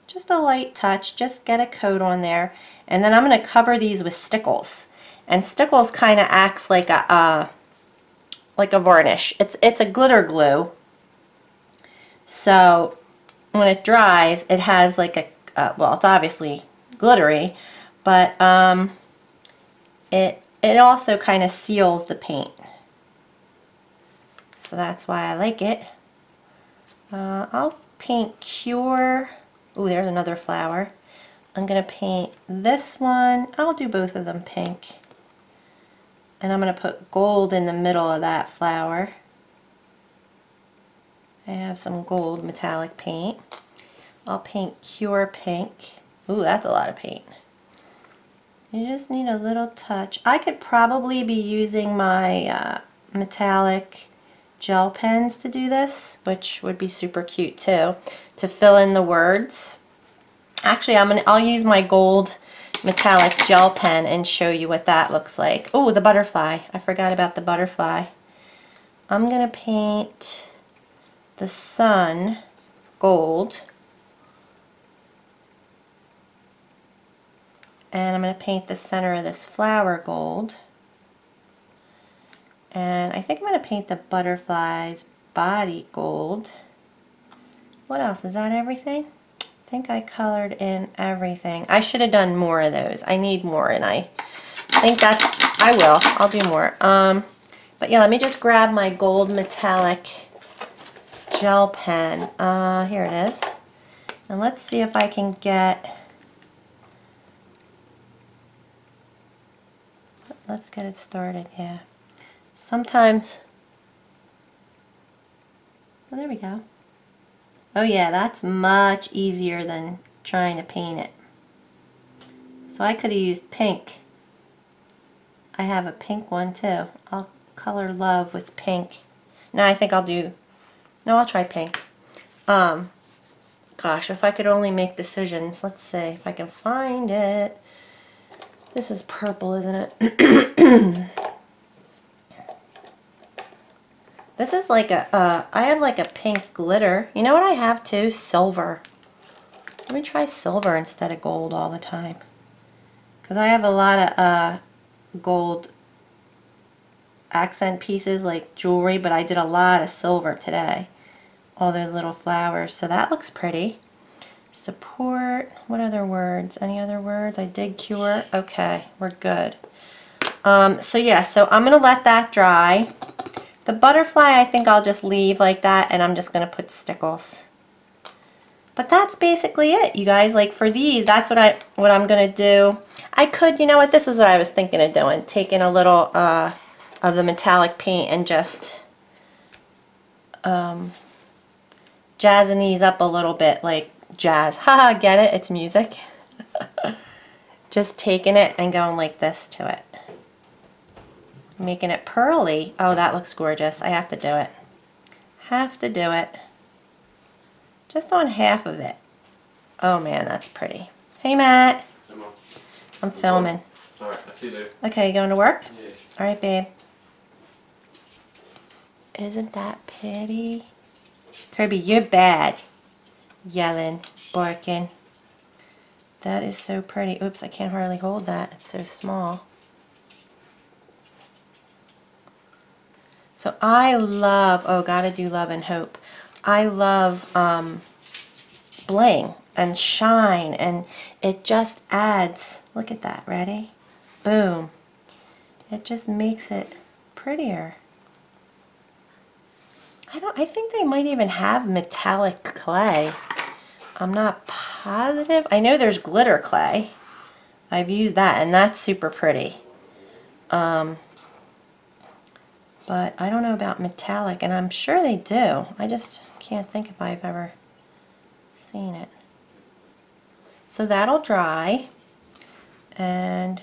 Just a light touch, just get a coat on there. And then I'm going to cover these with Stickles. And Stickles kind of acts like a varnish. It's a glitter glue. So when it dries, it has like a well, it's obviously glittery, but it also kind of seals the paint. So that's why I like it. I'll paint Cure. Ooh, there's another flower. I'm going to paint this one. I'll do both of them pink. And I'm going to put gold in the middle of that flower. I have some gold metallic paint. I'll paint Cure pink. Ooh, that's a lot of paint. You just need a little touch. I could probably be using my metallic gel pens to do this, which would be super cute too, to fill in the words. Actually, I'll use my gold metallic gel pen and show you what that looks like. Oh, the butterfly. I forgot about the butterfly. I'm going to paint the sun gold. And I'm going to paint the center of this flower gold. And I think I'm going to paint the butterfly's body gold. What else? Is that everything? I think I colored in everything. I should have done more of those. I need more, and I think that I will. I'll do more. But yeah, let me just grab my gold metallic gel pen. Here it is. And let's see if I can get... Let's get it started, yeah. Sometimes... Oh, there we go. Oh yeah, that's much easier than trying to paint it. So I could have used pink. I have a pink one too. I'll color love with pink. No, I think I'll do... No, I'll try pink. Gosh, if I could only make decisions. Let's see if I can find it. This is purple, isn't it? This is like a, I have like a pink glitter. You know what I have too? Silver. Let me try silver instead of gold all the time. Because I have a lot of gold accent pieces like jewelry, but I did a lot of silver today. All those little flowers. So that looks pretty. Support. What other words? Any other words? I did Cure. Okay, we're good. So yeah, so I'm going to let that dry. The butterfly I think I'll just leave like that, and I'm just going to put Stickles. But that's basically it, you guys. Like for these, that's what I'm going to do. I could, you know what, this was what I was thinking of doing. Taking a little of the metallic paint and just jazzing these up a little bit. Like jazz. Haha, get it? It's music. Just taking it and going like this to it. Making it pearly. Oh, that looks gorgeous. I have to do it. Have to do it. Just on half of it. Oh man, that's pretty. Hey Matt. Hey, Mom. I'm filming. Alright, I'll see you later. Okay, you going to work? Yeah. Alright, babe. Isn't that pretty? Kirby, you're bad. Yelling, barking. That is so pretty. Oops, I can't hardly hold that. It's so small. So I love, oh, gotta do Love and Hope. I love bling and shine, and it just adds, look at that, ready? Boom. It just makes it prettier. I think they might even have metallic clay. I'm not positive. I know there's glitter clay. I've used that, and that's super pretty. But I don't know about metallic, and I'm sure they do. I just can't think if I've ever seen it. So that'll dry. And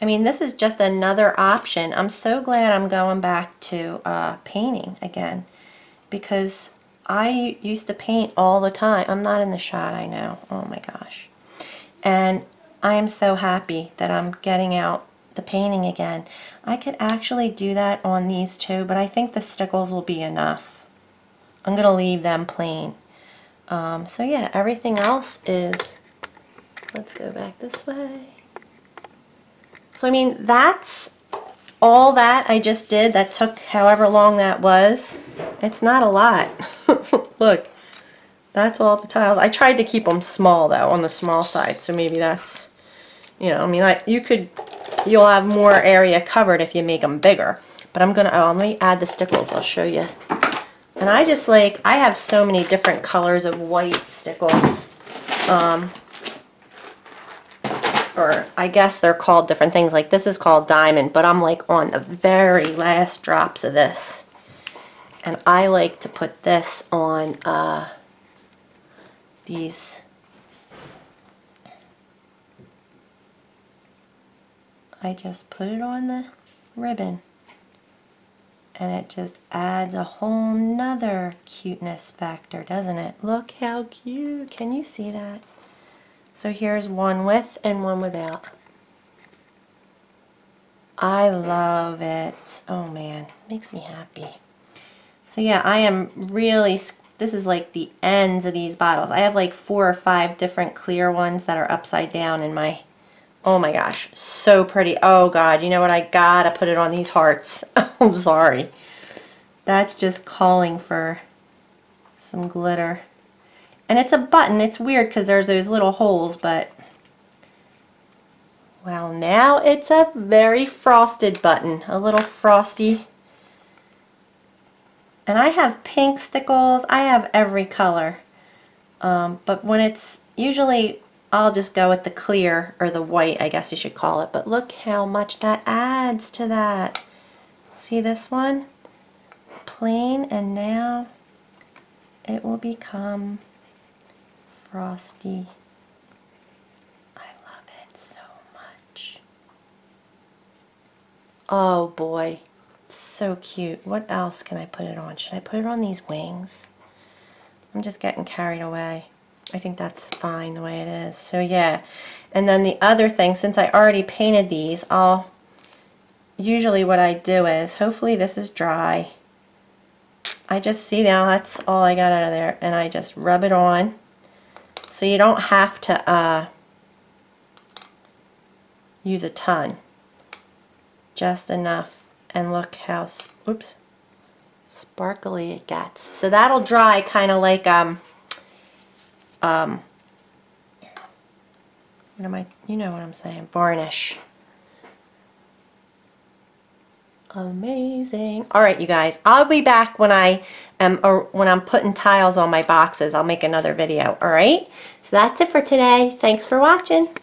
I mean, this is just another option. I'm so glad I'm going back to painting again, because I used to paint all the time. I'm not in the shot, I know. Oh my gosh. And I am so happy that I'm getting out the painting again. I could actually do that on these two, but I think the Stickles will be enough. I'm going to leave them plain. So yeah, everything else is... Let's go back this way. So I mean, that's all that I just did. That took however long that was. It's not a lot. Look, that's all the tiles. I tried to keep them small though, on the small side, so maybe that's, you know, I mean, you'll have more area covered if you make them bigger. But I'm gonna, oh, let me add the Stickles, I'll show you. And I just like, I have so many different colors of white Stickles. Or I guess they're called different things, like this is called Diamond, but I'm like on the very last drops of this. And I like to put this on these. I just put it on the ribbon, and it just adds a whole nother cuteness factor, doesn't it? Look how cute. Can you see that? So here's one with and one without. I love it. Oh man, makes me happy. So yeah, I am really, this is like the ends of these bottles. I have like 4 or 5 different clear ones that are upside down in my, oh my gosh, so pretty. Oh God, you know what, I gotta put it on these hearts. I'm sorry. That's just calling for some glitter. And it's a button, it's weird because there's those little holes, but, well now it's a very frosted button, a little frosty. And I have pink Stickles, I have every color, but when it's, usually I'll just go with the clear, or the white I guess you should call it, but look how much that adds to that. See this one? Plain, and now it will become frosty. I love it so much. Oh boy. So cute. What else can I put it on? Should I put it on these wings? I'm just getting carried away. I think that's fine the way it is. So yeah, and then the other thing, since I already painted these, I'll usually what I do is, hopefully this is dry, I just see now that's all I got out of there, and I just rub it on. So you don't have to use a ton, just enough. And look how, oops, sparkly it gets. So that'll dry kind of like, what am I, you know what I'm saying, varnish. Amazing. All right, you guys, I'll be back when I am, or when I'm putting tiles on my boxes. I'll make another video, all right? So that's it for today. Thanks for watching.